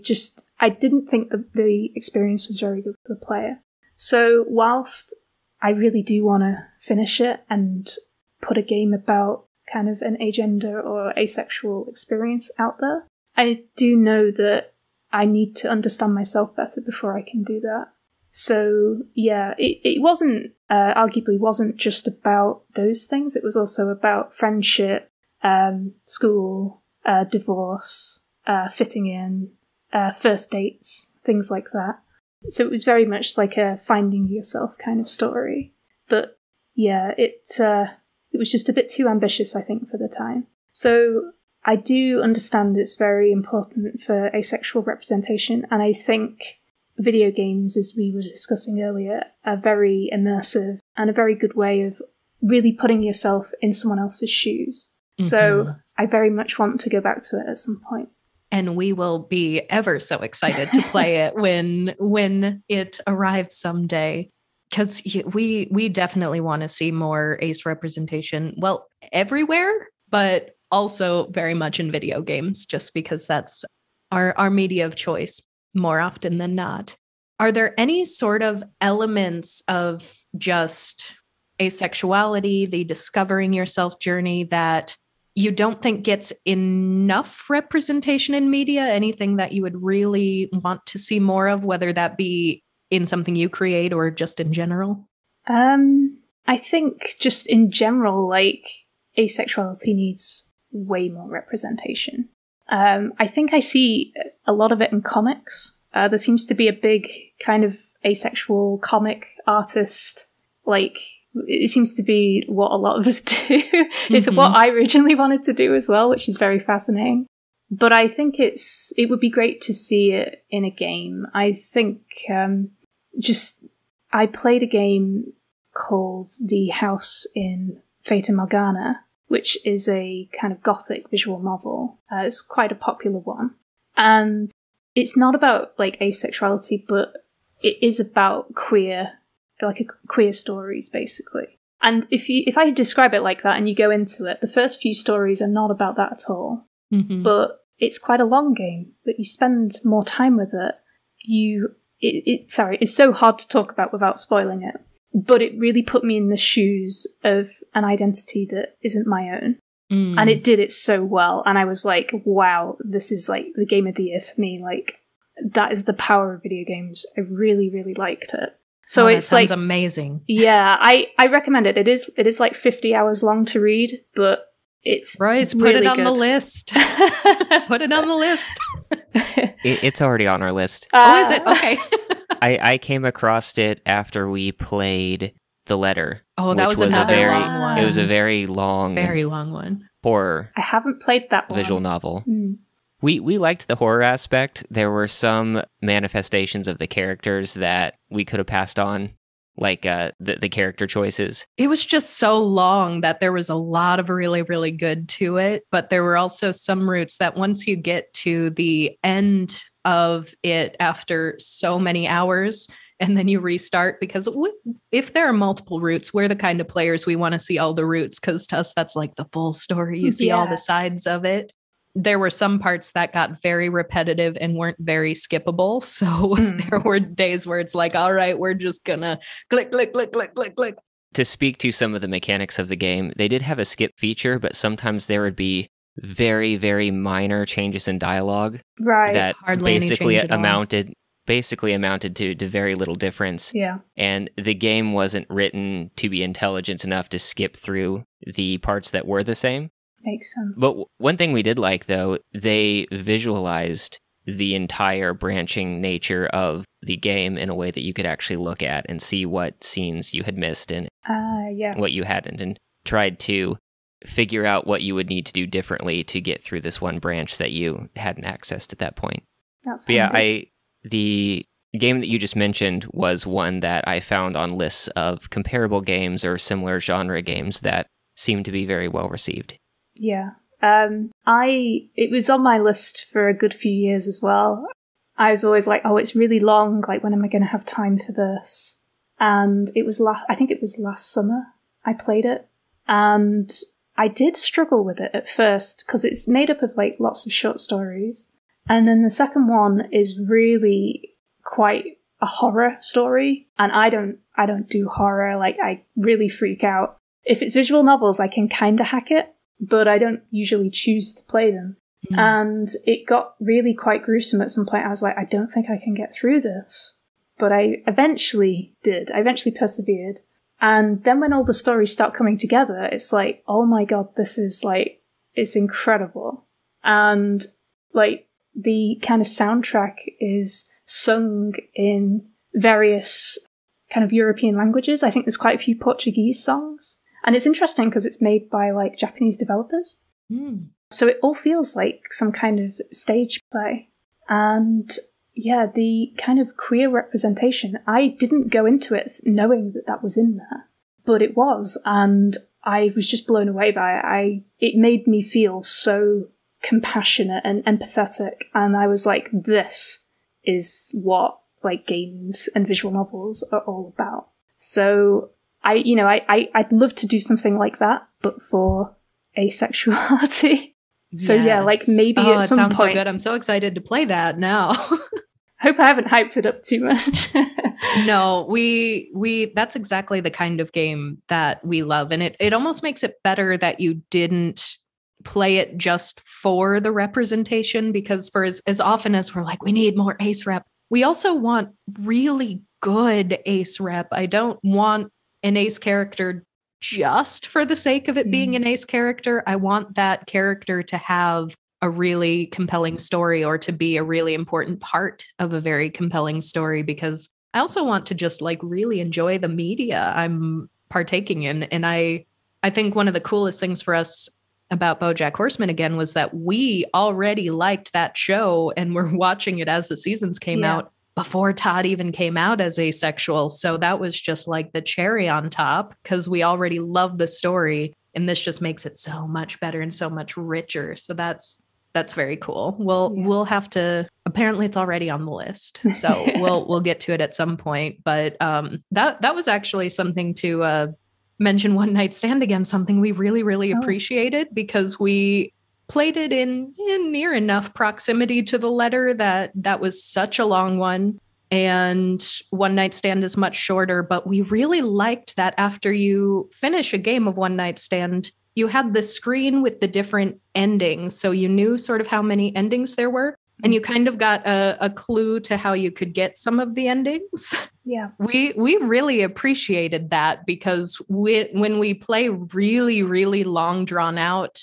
didn't think the experience was very good for the player. So whilst I really do want to finish it and put a game about kind of an agender or asexual experience out there, I do know that I need to understand myself better before I can do that. So yeah, it arguably wasn't just about those things. It was also about friendship, school, divorce, fitting in, first dates, things like that. So it was very much like a finding yourself kind of story. But yeah, it was just a bit too ambitious, I think, for the time. So I do understand it's very important for asexual representation, and I think video games, as we were discussing earlier, are very immersive and a very good way of really putting yourself in someone else's shoes. Mm-hmm. So I very much want to go back to it at some point. And we will be ever so excited to play it when it arrives someday. Because we definitely want to see more ace representation, well, everywhere, but also very much in video games, just because that's our media of choice more often than not. Are there any sort of elements of just asexuality, the discovering yourself journey, that you don't think gets enough representation in media? Anything that you would really want to see more of, whether that be in something you create or just in general? I think just in general, like, asexuality needs way more representation. I think I see a lot of it in comics. There seems to be a big kind of asexual comic artist. Like, it seems to be what a lot of us do. It's what I originally wanted to do as well, which is very fascinating. But I think it would be great to see it in a game. I think I played a game called The House in Fata Morgana, which is a kind of gothic visual novel. It's quite a popular one. And it's not about, like, asexuality, but it is about queer stories, basically. And if I describe it like that and you go into it, the first few stories are not about that at all. Mm-hmm. But it's quite a long game, but you spend more time with it. It's so hard to talk about without spoiling it. But it really put me in the shoes of an identity that isn't my own. Mm. And it did it so well. And I was like, wow, this is like the game of the year for me. Like, that is the power of video games. I really, really liked it. So it sounds like amazing. Yeah, I recommend it. It is like 50 hours long to read, but it's Royce, really put it on good. The list. Put it on the list. It's already on our list. Oh, is it? Okay. I came across it after we played The Letter. Oh, that was another long one. It was a very long one. Horror. I haven't played that one. Visual novel. Mm. We liked the horror aspect. There were some manifestations of the characters that we could have passed on, like the character choices. It was just so long that there was a lot of really, really good to it. But there were also some routes that once you get to the end of it after so many hours, and then you restart, because if there are multiple routes, we're the kind of players we want to see all the routes, because to us, that's like the full story. You see all the sides of it. There were some parts that got very repetitive and weren't very skippable. So there were days where it's like, all right, we're just going to click, click, click, click, click, click. To speak to some of the mechanics of the game, they did have a skip feature, but sometimes there would be very, very minor changes in dialogue. Right. That basically amounted to very little difference. Yeah. And the game wasn't written to be intelligent enough to skip through the parts that were the same. Makes sense. But one thing we did like, though, they visualized the entire branching nature of the game in a way that you could actually look at and see what scenes you had missed and what you hadn't, and tried to figure out what you would need to do differently to get through this one branch that you hadn't accessed at that point. That's the game that you just mentioned was one that I found on lists of comparable games or similar genre games that seemed to be very well received. Yeah. It was on my list for a good few years as well. I was always like, oh, it's really long. Like, when am I going to have time for this? And it was last summer I played it. And I did struggle with it at first, because it's made up of like lots of short stories. And then the second one is really quite a horror story. And I don't do horror. Like, I really freak out. If it's visual novels, I can kind of hack it, but I don't usually choose to play them. Mm. And it got really quite gruesome at some point. I was like, I don't think I can get through this. But I eventually did. I eventually persevered. And then when all the stories start coming together, it's like, oh my god, this is like, it's incredible. And like, the kind of soundtrack is sung in various kind of European languages. I think there's quite a few Portuguese songs. And it's interesting because it's made by, like, Japanese developers. Mm. So it all feels like some kind of stage play. And yeah, the kind of queer representation, I didn't go into it knowing that that was in there, but it was. And I was just blown away by it. It made me feel so compassionate and empathetic. And I was like, this is what, like, games and visual novels are all about. So I'd love to do something like that, but for asexuality. So yes. Yeah, like maybe at some point. It sounds so good. I'm so excited to play that now. Hope I haven't hyped it up too much. No, we that's exactly the kind of game that we love. And it almost makes it better that you didn't play it just for the representation, because for as often as we're like, we need more ace rep, we also want really good ace rep. I don't want an ace character just for the sake of it being an ace character. I want that character to have a really compelling story, or to be a really important part of a very compelling story, because I also want to just like really enjoy the media I'm partaking in. And I think one of the coolest things for us about BoJack Horseman again was that we already liked that show and were watching it as the seasons came out before Todd even came out as asexual. So that was just like the cherry on top because we already loved the story. And this just makes it so much better and so much richer. So that's very cool. We'll have to, apparently it's already on the list. So we'll get to it at some point. But that was actually something to mention One Night Stand again, something we really, really appreciated because we played it in near enough proximity to The Letter that was such a long one. And One Night Stand is much shorter, but we really liked that after you finish a game of One Night Stand, you had the screen with the different endings. So you knew sort of how many endings there were. And you kind of got a clue to how you could get some of the endings. Yeah, we really appreciated that because when we play really, really long drawn out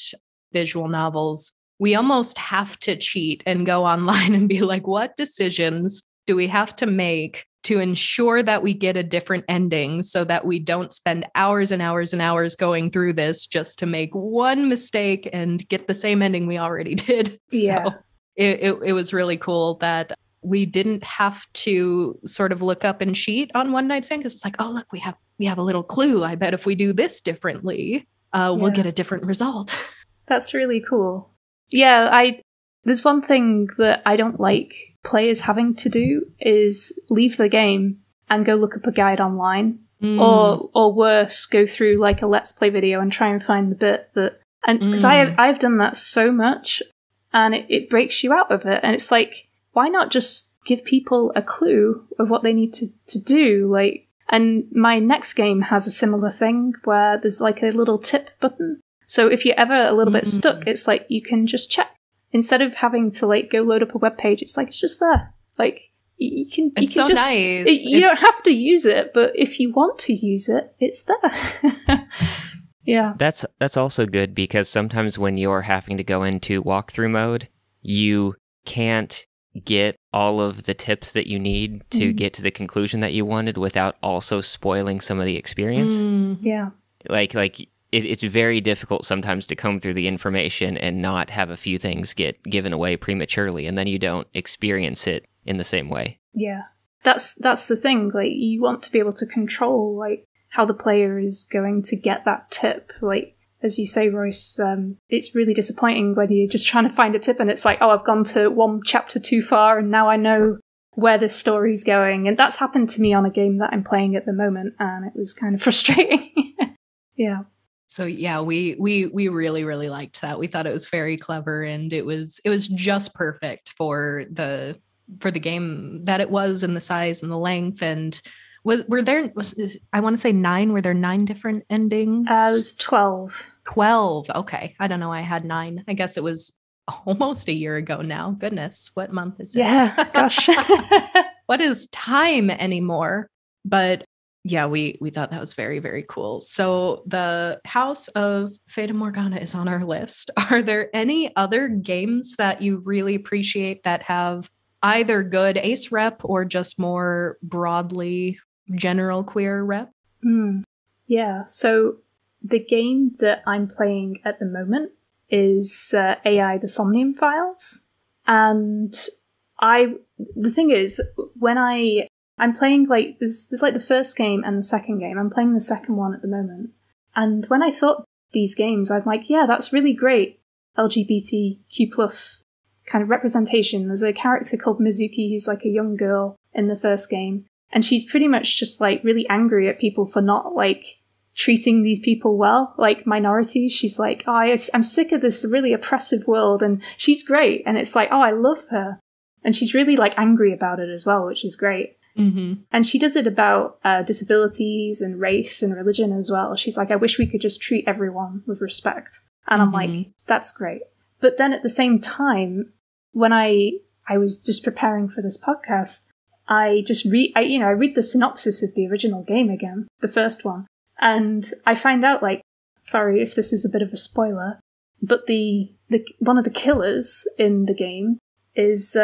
visual novels, we almost have to cheat and go online and be like, what decisions do we have to make to ensure that we get a different ending so that we don't spend hours and hours and hours going through this just to make one mistake and get the same ending we already did? Yeah. So it was really cool that we didn't have to sort of look up and cheat on One Night Stand because it's like, oh, look, we have a little clue. I bet if we do this differently, we'll get a different result. That's really cool. Yeah, there's one thing that I don't like players having to do is leave the game and go look up a guide online or worse, go through like a Let's Play video and try and find the bit that, and because I've done that so much and it breaks you out of it. And it's like, why not just give people a clue of what they need to do? Like, and my next game has a similar thing where there's like a little tip button. So if you're ever a little bit stuck, it's like, you can just check. Instead of having to like go load up a web page, it's like it's just there. Like you can just nice. You don't have to use it, but if you want to use it, it's there. Yeah, that's also good because sometimes when you're having to go into walkthrough mode, you can't get all of the tips that you need to get to the conclusion that you wanted without also spoiling some of the experience. Yeah, like. It's very difficult sometimes to comb through the information and not have a few things get given away prematurely, and then you don't experience it in the same way. Yeah, that's the thing. Like, you want to be able to control like how the player is going to get that tip. Like, as you say, Royce, it's really disappointing when you're just trying to find a tip and it's like, oh, I've gone to one chapter too far, and now I know where this story's going. And that's happened to me on a game that I'm playing at the moment, and it was kind of frustrating. Yeah. So yeah, we really, really liked that. We thought it was very clever, and it was just perfect for the game that it was, and the size and the length. And were there 9 different endings? It was 12. 12. Okay. I don't know. I had 9. I guess it was almost a year ago now. Goodness. What month is it? Yeah. Gosh. What is time anymore? But yeah, we thought that was very, very cool. So the House of Fata Morgana is on our list. Are there any other games that you really appreciate that have either good ace rep or just more broadly general queer rep? Yeah, so the game that I'm playing at the moment is AI: The Somnium Files. And the thing is, when I'm playing, like, there's like the first game and the second game. I'm playing the second one at the moment. And when I thought these games, I'm like, yeah, that's really great LGBTQ plus kind of representation. There's a character called Mizuki who's like a young girl in the first game. And she's pretty much just like really angry at people for not like treating these people well, like minorities. She's like, oh, I'm sick of this really oppressive world. And she's great. And it's like, oh, I love her. And she's really like angry about it as well, which is great. Mm-hmm. And she does it about disabilities and race and religion as well. She's like, I wish we could just treat everyone with respect. And I'm like, that's great. But then at the same time, when I was just preparing for this podcast, I read the synopsis of the original game again, the first one. And I find out, like, sorry if this is a bit of a spoiler, but the one of the killers in the game is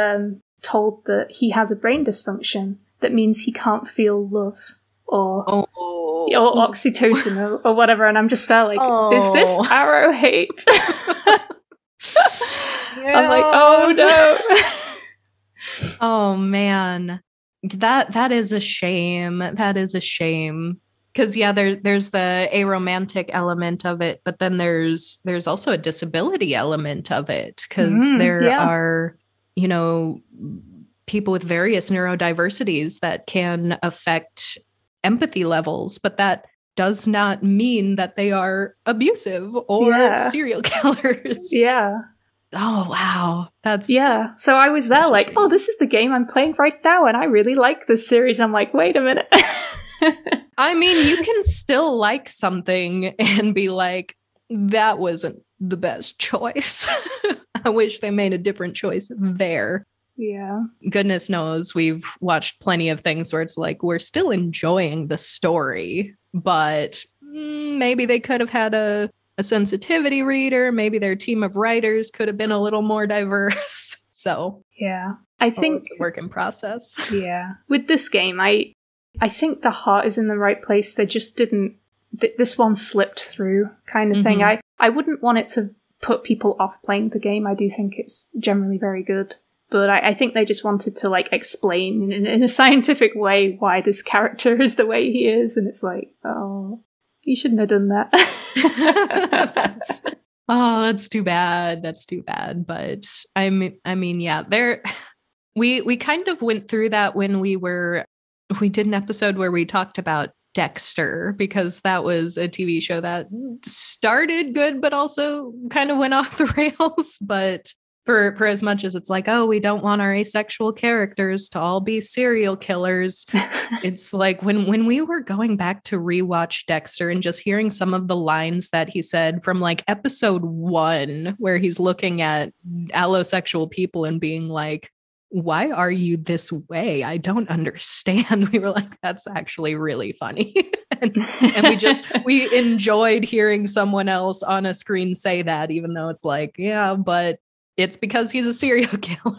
told that he has a brain dysfunction. that means he can't feel love or oxytocin or whatever, and I'm just there like, is this arrow hate? Yeah. I'm like, oh no. Oh man, that is a shame. That is a shame. Because yeah, there's the aromantic element of it, but then there's also a disability element of it, because there are, you know, people with various neurodiversities that can affect empathy levels, but that does not mean that they are abusive or serial killers. Yeah. Oh, wow. That's... Yeah. So I was there like, oh, this is the game I'm playing right now, and I really like this series. I'm like, wait a minute. I mean, you can still like something and be like, that wasn't the best choice. I wish they made a different choice there. Yeah. Goodness knows we've watched plenty of things where it's like, we're still enjoying the story, but maybe they could have had a sensitivity reader. Maybe their team of writers could have been a little more diverse. So yeah, I think it's a work in process. Yeah. With this game, I think the heart is in the right place. They just didn't, this one slipped through kind of thing. I wouldn't want it to put people off playing the game. I do think it's generally very good. But I think they just wanted to like explain in a scientific way why this character is the way he is. And it's like, oh, you shouldn't have done that. That's too bad. That's too bad. But I mean, yeah, we kind of went through that when we did an episode where we talked about Dexter, because that was a TV show that started good, but also kind of went off the rails. But for as much as it's like, oh, we don't want our asexual characters to all be serial killers. It's like when we were going back to rewatch Dexter and just hearing some of the lines that he said from like episode 1, where he's looking at allosexual people and being like, why are you this way? I don't understand. We were like, that's actually really funny. and we enjoyed hearing someone else on a screen say that, even though it's like, yeah, but it's because he's a serial killer.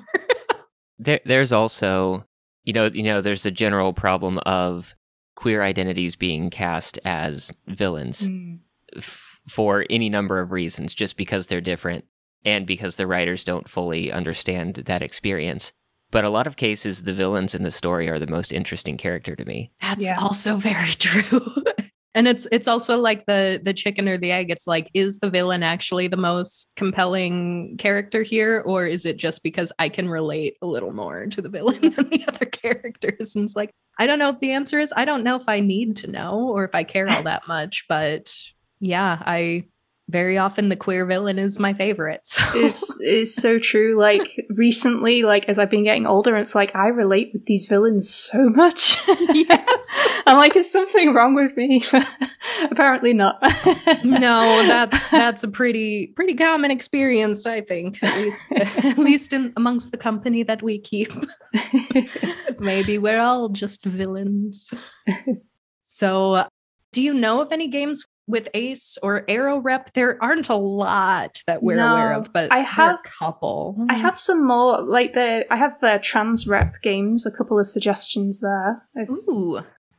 There's also, you know, there's the general problem of queer identities being cast as villains for any number of reasons, just because they're different and because the writers don't fully understand that experience. But a lot of cases, the villains in the story are the most interesting character to me. That's also very true. And it's also like the chicken or the egg. It's like, is the villain actually the most compelling character here? Or is it just because I can relate a little more to the villain than the other characters? And it's like, I don't know what the answer is. I don't know if I need to know or if I care all that much. But yeah, very often the queer villain is my favorite. So. It's so true. Like recently, like as I've been getting older, it's like I relate with these villains so much. Yes. I'm like, is something wrong with me? Apparently not. No, that's a pretty common experience, I think. At least in amongst the company that we keep. Maybe we're all just villains. So do you know of any games with Ace or Arrow Rep? There aren't a lot that we're aware of, but I have a couple. I have some more, like I have their trans rep games, a couple of suggestions there. Ooh.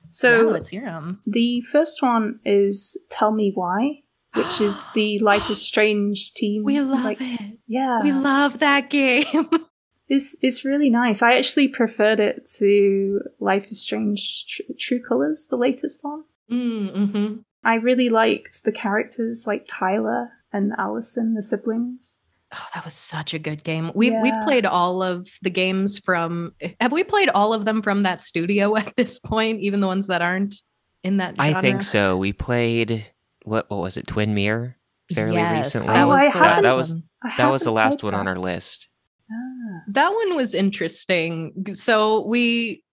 So let's hear them. The first one is Tell Me Why, which is the Life is Strange team. We love it. Yeah. We love that game. It's really nice. I actually preferred it to Life is Strange True Colors, the latest one. Mm-hmm. I really liked the characters like Tyler and Allison, the siblings. Oh, that was such a good game. We've played all of the games from... Have we played all of them from that studio at this point, even the ones that aren't in that genre? I think so. We played, what was it, Twin Mirror fairly recently. That was the last one on our list. That one was interesting. So we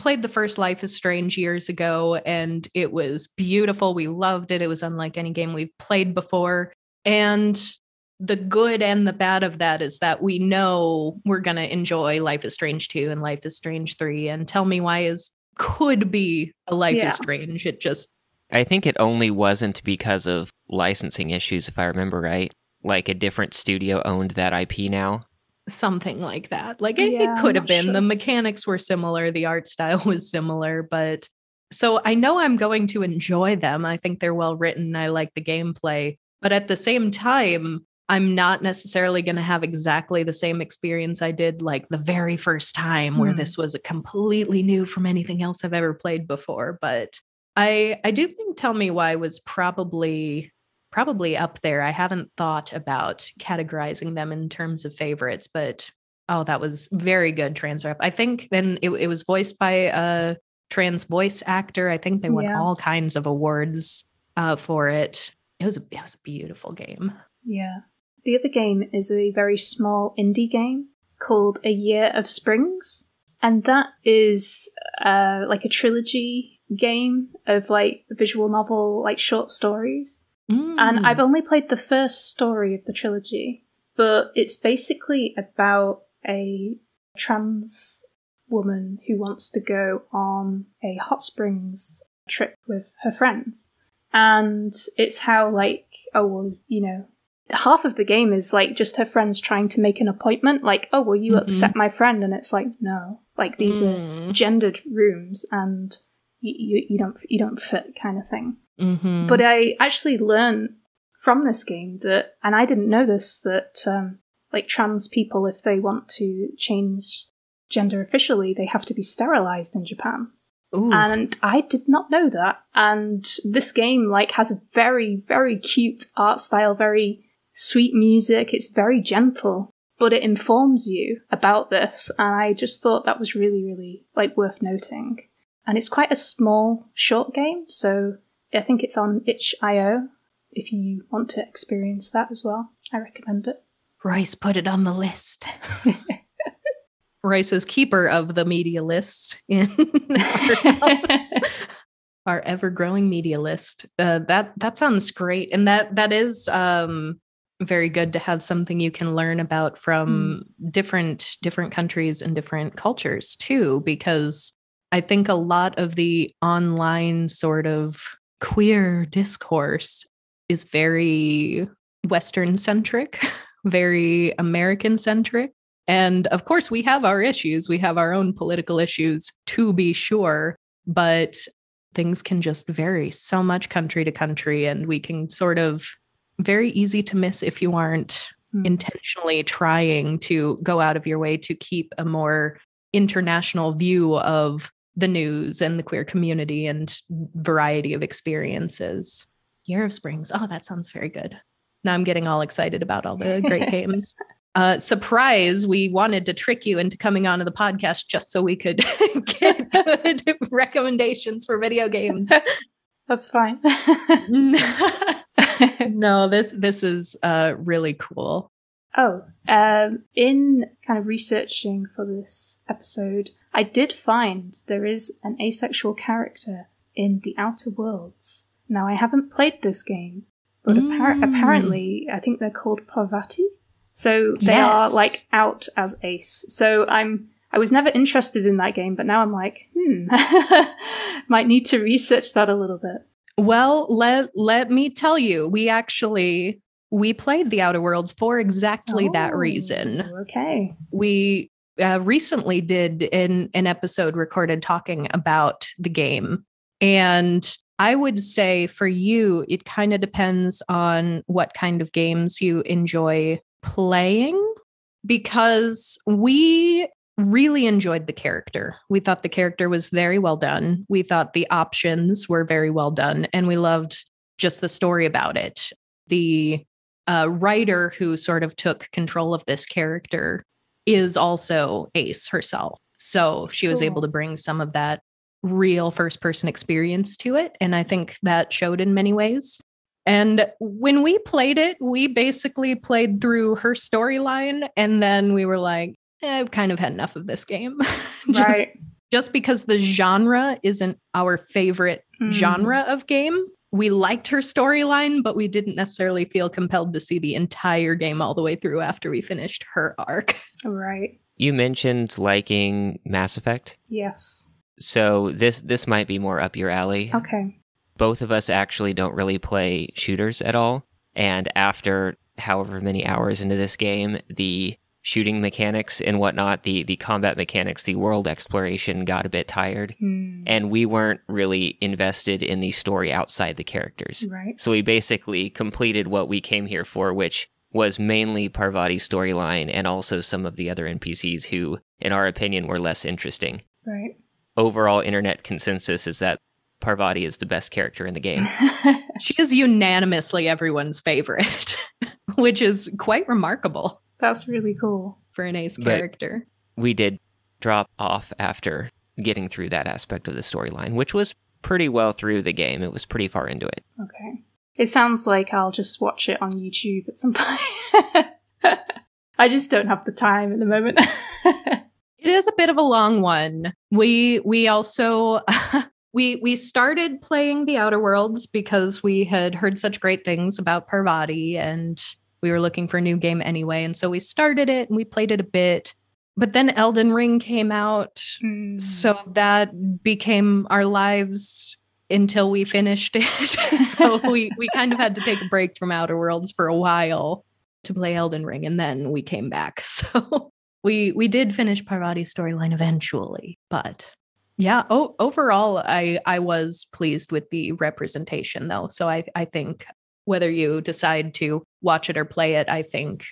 played the first Life is Strange years ago, and it was beautiful. We loved it. It was unlike any game we've played before. And the good and the bad of that is that we know we're going to enjoy Life is Strange 2 and Life is Strange 3. And Tell Me Why could be a Life is Strange. It just... I think it only wasn't because of licensing issues, if I remember right. Like a different studio owned that IP now. something like that. Like it could have been. Sure. The mechanics were similar. The art style was similar, but so I know I'm going to enjoy them. I think they're well written. I like the gameplay, but at the same time, I'm not necessarily going to have exactly the same experience I did like the very first time where this was a completely new from anything else I've ever played before. But I do think Tell Me Why was probably up there. I haven't thought about categorizing them in terms of favorites, but that was very good trans rep. I think then it was voiced by a trans voice actor. I think they won all kinds of awards for it. It was a beautiful game. Yeah. The other game is a very small indie game called A Year of Springs, and that is like a trilogy game of like visual novel, like short stories. And I've only played the first story of the trilogy, but it's basically about a trans woman who wants to go on a hot springs trip with her friends. And it's how like, half of the game is like just her friends trying to make an appointment, like, oh, will you upset my friend? And it's like, no, like these are gendered rooms and you don't fit kind of thing. Mm-hmm. But I actually learned from this game that, and I didn't know this, that like trans people, if they want to change gender officially, they have to be sterilized in Japan. Ooh. And I did not know that. And this game like has a very, very cute art style, very sweet music. It's very gentle, but it informs you about this. And I just thought that was really, really like worth noting. And it's quite a small, short game. So I think it's on itch.io if you want to experience that as well. I recommend it. Royce put it on the list. Royce is keeper of the media list in our ever-growing media list. That sounds great. And that is very good to have something you can learn about from different countries and different cultures too, because I think a lot of the online sort of queer discourse is very Western-centric, very American-centric. And of course, we have our issues. We have our own political issues, to be sure, but things can just vary so much country to country, and we can sort of very easy to miss if you aren't intentionally trying to go out of your way to keep a more international view of the news and the queer community and variety of experiences. Year of Springs. Oh, that sounds very good. Now I'm getting all excited about all the great games. Surprise, we wanted to trick you into coming onto the podcast just so we could get good recommendations for video games. That's fine. No, this is really cool. In kind of researching for this episode, I did find there is an asexual character in The Outer Worlds. Now, I haven't played this game, but apparently, I think they're called Parvati. So they are like out as ace. So I was never interested in that game, but now I'm like, might need to research that a little bit. Well, let me tell you, we played The Outer Worlds for exactly that reason. Okay. We recently did an episode recorded talking about the game. And I would say for you, it kind of depends on what kind of games you enjoy playing, because we really enjoyed the character. We thought the character was very well done. We thought the options were very well done, and we loved just the story about it. The writer who sort of took control of this character is also Ace herself. So she was able to bring some of that real first-person experience to it, and I think that showed in many ways. And when we played it, we basically played through her storyline, and then we were like, I've kind of had enough of this game. Just because the genre isn't our favorite genre of game. We liked her storyline, but we didn't necessarily feel compelled to see the entire game all the way through after we finished her arc. Right. You mentioned liking Mass Effect. Yes. So this might be more up your alley. Okay. Both of us actually don't really play shooters at all. And after however many hours into this game, the shooting mechanics and whatnot, the combat mechanics, the world exploration got a bit tired. Mm. And we weren't really invested in the story outside the characters. Right. So we basically completed what we came here for, which was mainly Parvati's storyline and also some of the other NPCs who, in our opinion, were less interesting. Right. Overall internet consensus is that Parvati is the best character in the game. She is unanimously everyone's favorite, which is quite remarkable. That's really cool. For an ace character. But we did drop off after getting through that aspect of the storyline, which was pretty well through the game. It was pretty far into it. Okay. It sounds like I'll just watch it on YouTube at some point. I just don't have the time at the moment. It is a bit of a long one. We also... We started playing The Outer Worlds because we had heard such great things about Parvati and we were looking for a new game anyway. And so we started it and we played it a bit. But then Elden Ring came out. Mm. So that became our lives until we finished it. So we kind of had to take a break from Outer Worlds for a while to play Elden Ring. And then we came back. So we did finish Parvati's storyline eventually, but... Yeah. Oh, overall, I was pleased with the representation, though. So I think whether you decide to watch it or play it, I think,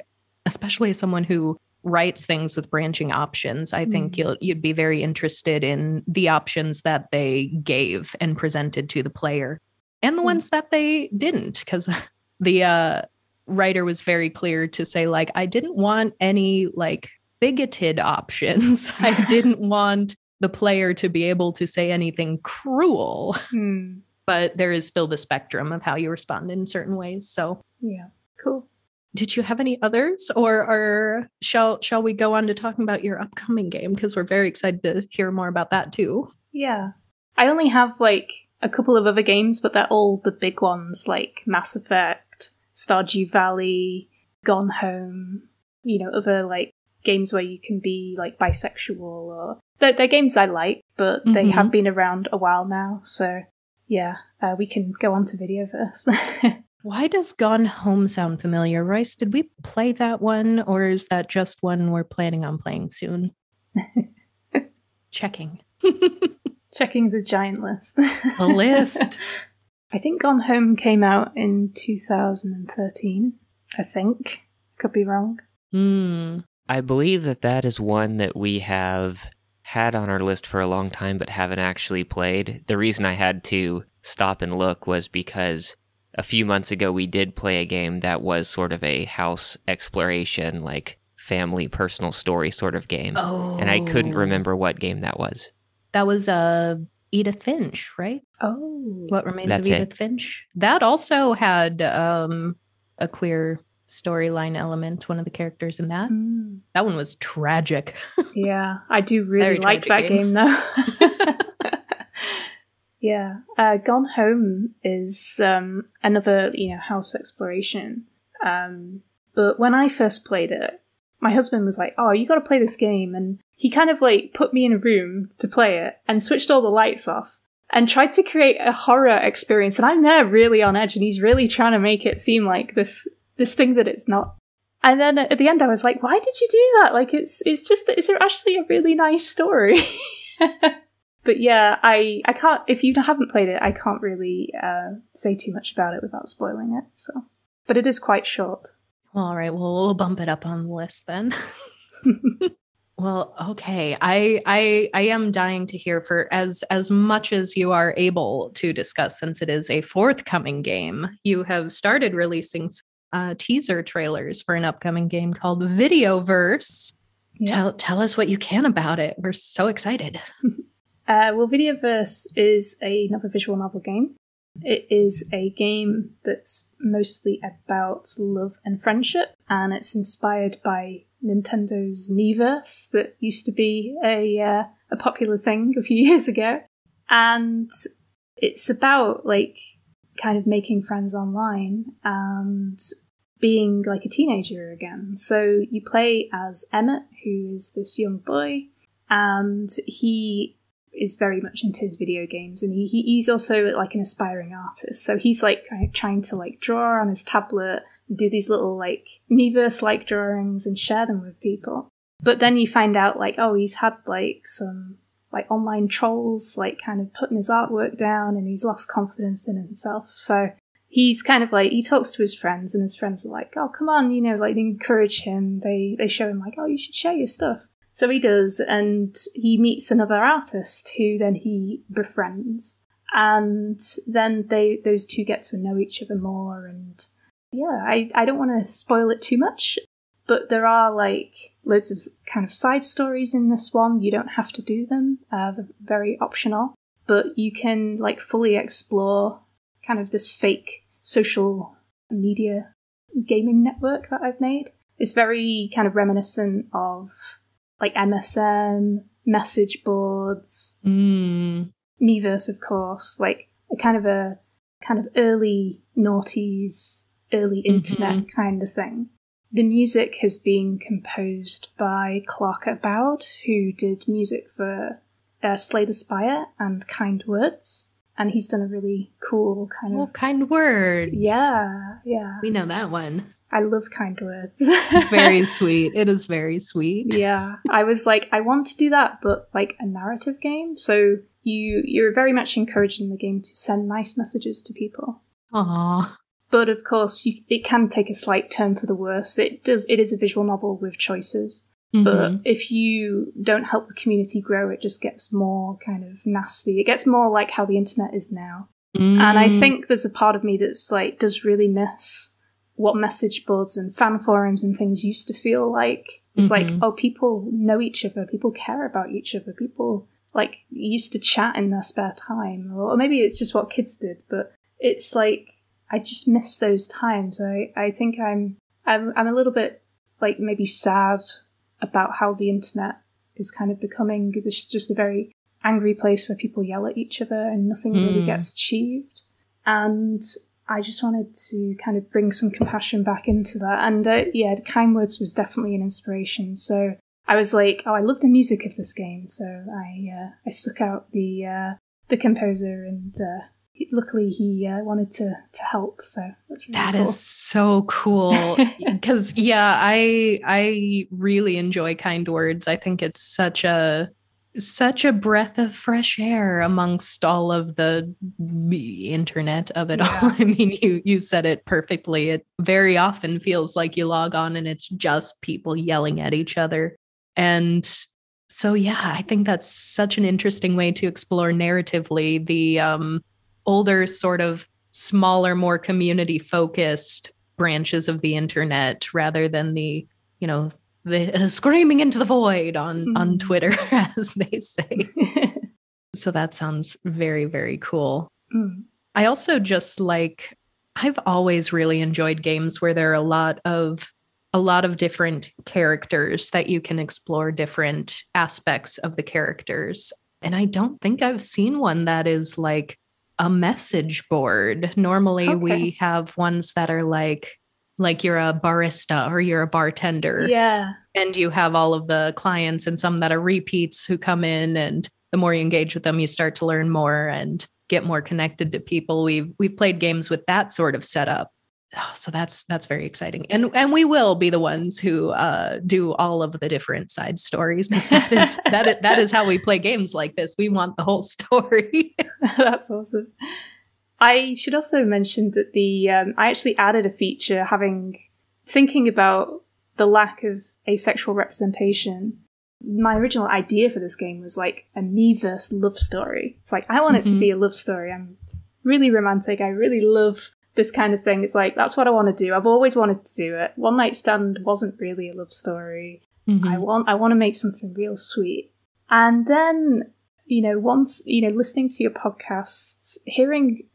especially as someone who writes things with branching options, I think you'd be very interested in the options that they gave and presented to the player and the ones that they didn't, because the writer was very clear to say, like, I didn't want any like bigoted options. I didn't want the player to be able to say anything cruel, but there is still the spectrum of how you respond in certain ways. So yeah, cool. Did you have any others, or shall we go on to talking about your upcoming game? Because we're very excited to hear more about that too. Yeah, I only have like a couple of other games, but they're all the big ones like Mass Effect, Stardew Valley, Gone Home, you know, other like games where you can be like bisexual, or they're games I like, but they have been around a while now. So yeah, we can go on to Videoverse. Why does Gone Home sound familiar? Royce, did we play that one, or is that just one we're planning on playing soon? Checking the giant list. A list. I think Gone Home came out in 2013. I think, could be wrong. I believe that is one that we have had on our list for a long time but haven't actually played. The reason I had to stop and look was because a few months ago we did play a game that was sort of a house exploration, like family personal story sort of game. Oh. And I couldn't remember what game that was. That was Edith Finch, right? Oh. What Remains of Edith Finch. That also had a queer storyline element, one of the characters in that. That one was tragic. Yeah, I do really like that game though. Yeah. Gone Home is another, you know, house exploration. But when I first played it, my husband was like, oh, you gotta play this game, and he kind of like put me in a room to play it and switched all the lights off and tried to create a horror experience, and I'm there really on edge, and he's really trying to make it seem like this thing that it's not. And then at the end I was like, why did you do that? Like, it's just, it's actually a really nice story. But yeah, I can't, if you haven't played it, I can't really say too much about it without spoiling it. So, but it is quite short. Well, all right, well, we'll bump it up on the list then. Well, okay. I am dying to hear, for as much as you are able to discuss, since it is a forthcoming game. You have started releasing teaser trailers for an upcoming game called Videoverse. Yep. Tell us what you can about it. We're so excited. Well, Videoverse is another visual novel game. It is a game that's mostly about love and friendship, and it's inspired by Nintendo's Miiverse that used to be a popular thing a few years ago. And it's about, like, kind of making friends online and being like a teenager again. So you play as Emmett, who is this young boy, and he is very much into his video games, and he's also like an aspiring artist. So he's like kind of trying to like draw on his tablet and do these little, like, Miiverse-like drawings and share them with people. But then you find out, like, oh, he's had, like, some, like, online trolls, like, kind of putting his artwork down, and he's lost confidence in himself. So he's kind of, like, he talks to his friends, and his friends are like, oh, come on, you know, like, they encourage him. They show him, like, oh, you should share your stuff. So he does, and he meets another artist who then he befriends. And then those two get to know each other more. And yeah, I don't want to spoil it too much, but there are like loads of kind of side stories in this one. You don't have to do them. They're very optional, but you can like fully explore kind of this fake social media gaming network that I've made. It's very kind of reminiscent of like MSN, message boards. Mm. Miiverse, of course, like a kind of early noughties, early internet mm-hmm. kind of thing. The music has been composed by Clark Abowd, who did music for Slay the Spire and Kind Words, and he's done a really cool kind of... Oh, Kind Words! Yeah, yeah. We know that one. I love Kind Words. It's very sweet. It is very sweet. Yeah. I was like, I want to do that, but like a narrative game, so... You're very much encouraged in the game to send nice messages to people. Aww. But of course, it can take a slight turn for the worse. It is a visual novel with choices. Mm-hmm. But if you don't help the community grow, it just gets more kind of nasty. It gets more like how the internet is now. Mm. And I think there's a part of me that's like, does really miss what message boards and fan forums and things used to feel like. It's mm-hmm. like, oh, people know each other. People care about each other. People... like, used to chat in their spare time. Or maybe it's just what kids did, but it's like, I just miss those times. I think I'm a little bit, like, maybe sad about how the internet is kind of becoming just a very angry place where people yell at each other and nothing really gets achieved. And I just wanted to kind of bring some compassion back into that. And, yeah, Kind Words was definitely an inspiration, so... I was like, oh, I love the music of this game, so I stuck out the composer, and luckily he wanted to help, so that's really cool. That is so cool, because yeah, I really enjoy Kind Words. I think it's such a breath of fresh air amongst all of the internet of it all. I mean, you said it perfectly. It very often feels like you log on and it's just people yelling at each other. And so, yeah, I think that's such an interesting way to explore narratively the older, sort of smaller, more community focused branches of the internet, rather than the, you know, the screaming into the void on Twitter, as they say. So that sounds very, very cool. Mm. I also just like, I've always really enjoyed games where there are a lot of different characters that you can explore different aspects of the characters. And I don't think I've seen one that is like a message board. Normally we have ones that are like you're a barista or you're a bartender. Yeah. And you have all of the clients and some that are repeats who come in, and the more you engage with them, you start to learn more and get more connected to people. We've played games with that sort of setup. Oh, so that's very exciting. And we will be the ones who do all of the different side stories, because that is how we play games like this. We want the whole story. That's awesome. I should also mention that I actually added a feature thinking about the lack of asexual representation. My original idea for this game was like a Miiverse love story. It's like, I want it to be a love story. I'm really romantic. I really love this kind of thing. It's like, that's what I want to do. I've always wanted to do it. One Night Stand wasn't really a love story. Mm-hmm. I want to make something real sweet. And then, you know, once, you know, listening to your podcasts,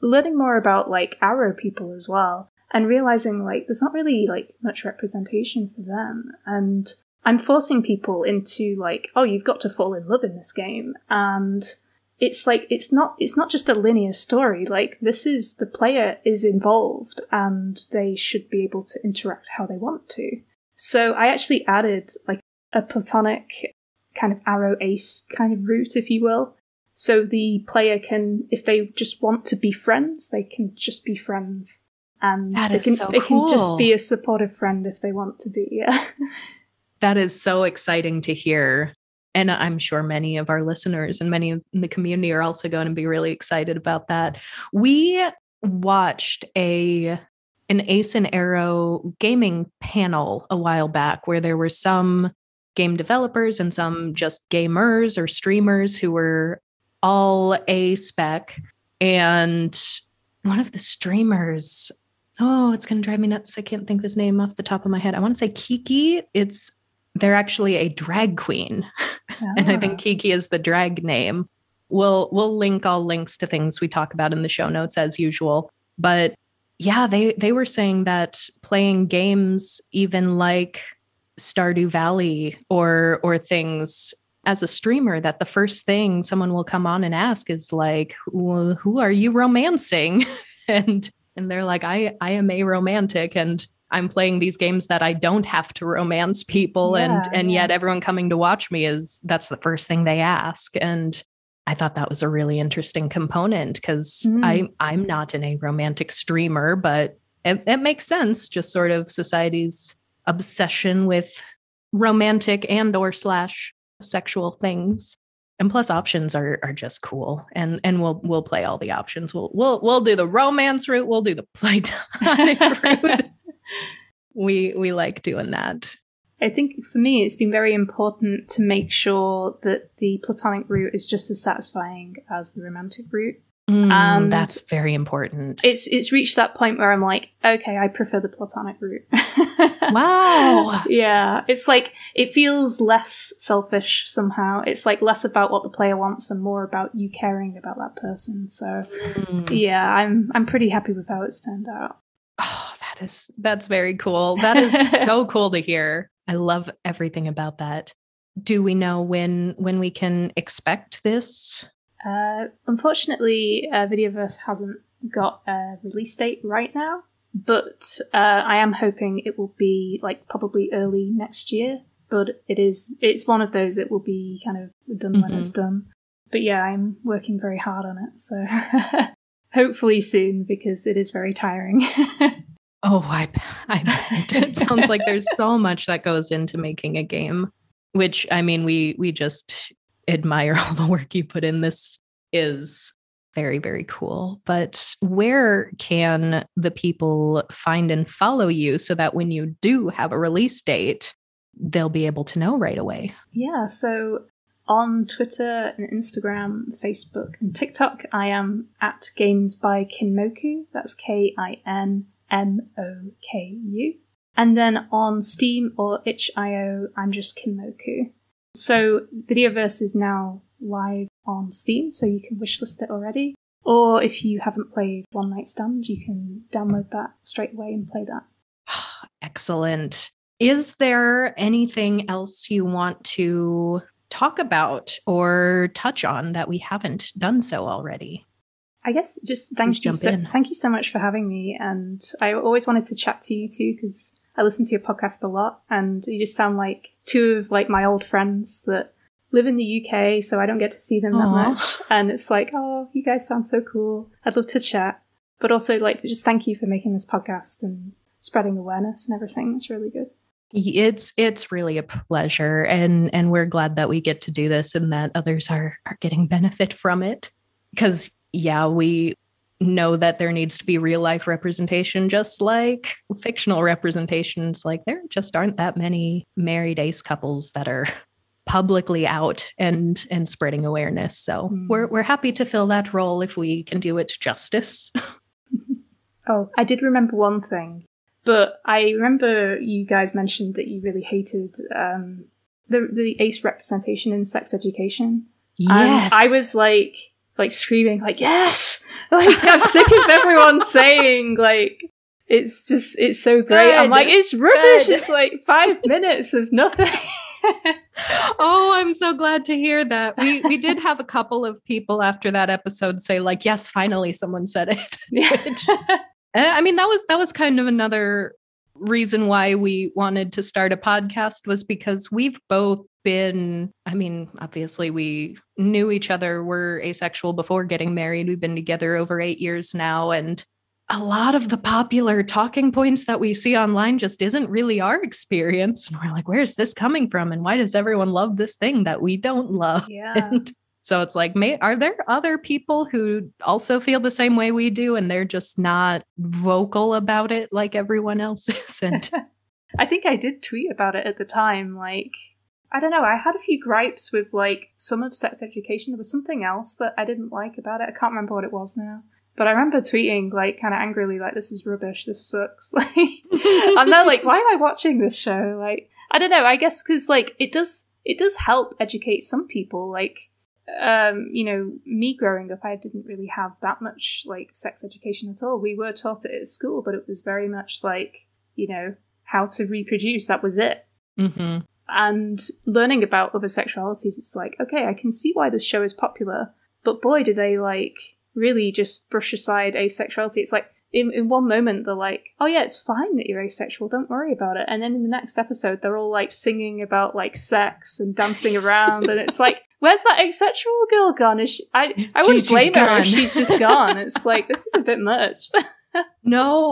learning more about like Arrow people as well, and realizing like there's not really like much representation for them. And I'm forcing people into like, oh, you've got to fall in love in this game. And it's like, it's not just a linear story. Like, the player is involved and they should be able to interact how they want to. So I actually added like a platonic kind of Arrow Ace kind of route, if you will. So the player can, if they just want to be friends, they can just be friends. And it can just be a supportive friend if they want to be. Yeah. That is so exciting to hear. And I'm sure many of our listeners and many in the community are also going to be really excited about that. We watched an Ace and Arrow gaming panel a while back where there were some game developers and some just gamers or streamers who were all A-spec. And one of the streamers, oh, it's going to drive me nuts. I can't think of his name off the top of my head. I want to say Kiki. They're actually a drag queen. Oh. And I think Kiki is the drag name. We'll link all links to things we talk about in the show notes as usual. But yeah, they were saying that playing games, even like Stardew Valley or things as a streamer, that the first thing someone will come on and ask is like, well, who are you romancing? And they're like, I am a romantic and I'm playing these games that I don't have to romance people. Yeah, and yet everyone coming to watch me that's the first thing they ask. And I thought that was a really interesting component because I'm not an aromantic streamer, but it makes sense. Just sort of society's obsession with romantic and/or sexual things. And plus options are just cool. And we'll play all the options. We'll do the romance route. We'll do the playtime route. We like doing that. I think for me, it's been very important to make sure that the platonic route is just as satisfying as the romantic route. And that's very important. It's reached that point where I'm like, okay, I prefer the platonic route. Wow. Yeah. It's like, it feels less selfish somehow. It's like less about what the player wants and more about you caring about that person. So yeah, I'm pretty happy with how it's turned out. Oh, that's very cool. That is so cool to hear. I love everything about that. Do we know when we can expect this? Unfortunately, Videoverse hasn't got a release date right now, but I am hoping it will be like probably early next year. But it's one of those that will be kind of done when it's done. But yeah, I'm working very hard on it, so hopefully soon, because it is very tiring. Oh, I bet. It sounds like there's so much that goes into making a game, which, I mean, we just admire all the work you put in. This is very, very cool. But where can the people find and follow you so that when you do have a release date, they'll be able to know right away? Yeah, so on Twitter and Instagram, Facebook and TikTok, I am at Games by Kinmoku. That's KINMOKU. And then on Steam or itch.io, I'm just Kinmoku. So Videoverse is now live on Steam, so you can wishlist it already. Or if you haven't played One Night Stand, you can download that straight away and play that. Excellent. Is there anything else you want to talk about or touch on that we haven't done so already? I guess just thank you so much for having me. And I always wanted to chat to you too, because I listen to your podcast a lot and you just sound like two of like my old friends that live in the UK, so I don't get to see them that much. And it's like, oh, you guys sound so cool. I'd love to chat. But also like to just thank you for making this podcast and spreading awareness and everything. It's really good. It's really a pleasure. And we're glad that we get to do this and that others are getting benefit from it. Because yeah, we know that there needs to be real life representation, just like fictional representations. Like there just aren't that many married ace couples that are publicly out and spreading awareness. So we're happy to fill that role if we can do it justice. Oh, I did remember one thing, but I remember you guys mentioned that you really hated the ace representation in Sex Education. Yes. And I was like screaming, like, yes, like I'm sick of everyone saying like it's so great. Good. I'm like, it's rubbish. Good. It's like 5 minutes of nothing. Oh, I'm so glad to hear that. We did have a couple of people after that episode say like, yes, finally someone said it. Yeah. I mean, that was kind of another reason why we wanted to start a podcast, was because we've both been, I mean, obviously we knew each other, we're asexual before getting married. We've been together over 8 years now. And a lot of the popular talking points that we see online just isn't really our experience. And we're like, where's this coming from? And why does everyone love this thing that we don't love? Yeah. And so it's like, are there other people who also feel the same way we do? And they're just not vocal about it like everyone else is. And I think I did tweet about it at the time. Like, I don't know. I had a few gripes with like some of Sex Education. There was something else that I didn't like about it. I can't remember what it was now. But I remember tweeting, like, kind of angrily, like, this is rubbish, this sucks. Like, I'm now like, why am I watching this show? Like, I don't know, I guess because, like, it does help educate some people. Like, you know, me growing up, I didn't really have that much, like, sex education at all. We were taught it at school, but it was very much, like, you know, how to reproduce, that was it. Mm-hmm. And learning about other sexualities, it's like, okay, I can see why this show is popular, but boy, do they, like, really just brush aside asexuality. It's like in one moment they're like, oh yeah, it's fine that you're asexual, don't worry about it, and then in the next episode they're all like singing about like sex and dancing around and it's like, where's that asexual girl gone? Is she, I wouldn't blame her if she's just gone. It's like, this is a bit much. No,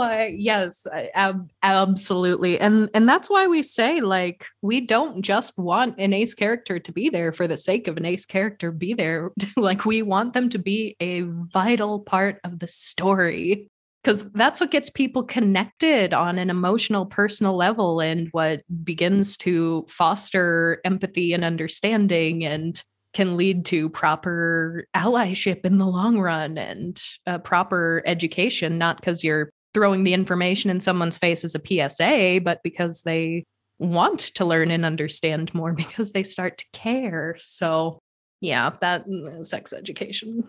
absolutely. And that's why we say, like, we don't just want an ace character to be there for the sake of an ace character be there. Like, we want them to be a vital part of the story, because that's what gets people connected on an emotional, personal level, and what begins to foster empathy and understanding and can lead to proper allyship in the long run and proper education, not because you're throwing the information in someone's face as a PSA, but because they want to learn and understand more because they start to care. So yeah, that sex education.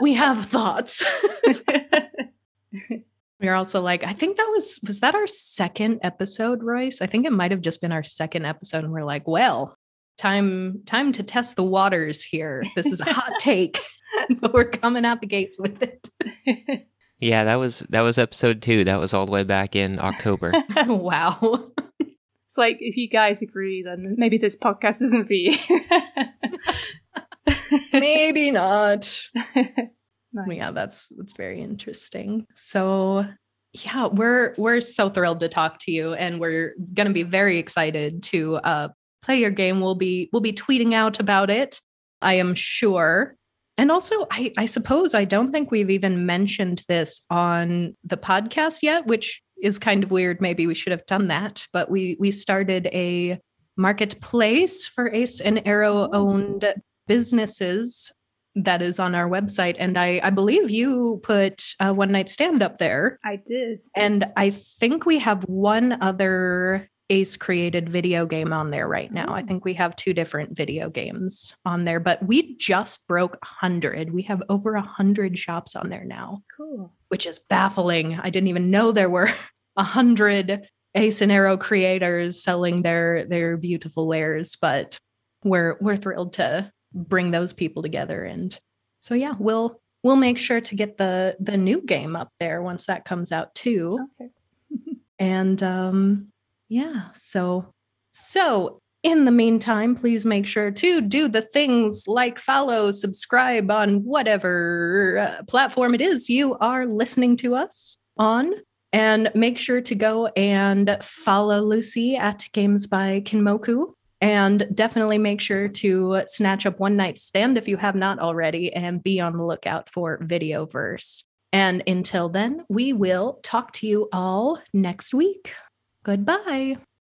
We have thoughts. We're also like, I think that was that our second episode, Royce? I think it might've just been our second episode. And we're like, well, Time to test the waters here. This is a hot take, but we're coming out the gates with it. Yeah, that was episode 2. That was all the way back in October. Wow. It's like, if you guys agree, then maybe this podcast isn't for you. Maybe not. Nice. Yeah, that's very interesting. So yeah, we're so thrilled to talk to you, and we're gonna be very excited to play your game. We'll be tweeting out about it, I am sure. And also, I suppose I don't think we've even mentioned this on the podcast yet, which is kind of weird. Maybe we should have done that. But we started a marketplace for Ace and Arrow owned businesses that is on our website. And I believe you put One Night Stand up there. I did. And I think we have one other Ace created video game on there right now. I think we have 2 different video games on there, but we just broke 100. We have over 100 shops on there now. Cool. Which is baffling. I didn't even know there were 100 Ace and Arrow creators selling their beautiful wares, but we're thrilled to bring those people together. And so yeah, we'll make sure to get the new game up there once that comes out too. Okay. And yeah. So in the meantime, please make sure to do the things like follow, subscribe on whatever platform it is you are listening to us on, and make sure to go and follow Lucy at Games by Kinmoku, and definitely make sure to snatch up One Night Stand if you have not already, and be on the lookout for Videoverse. And until then, we will talk to you all next week. Goodbye.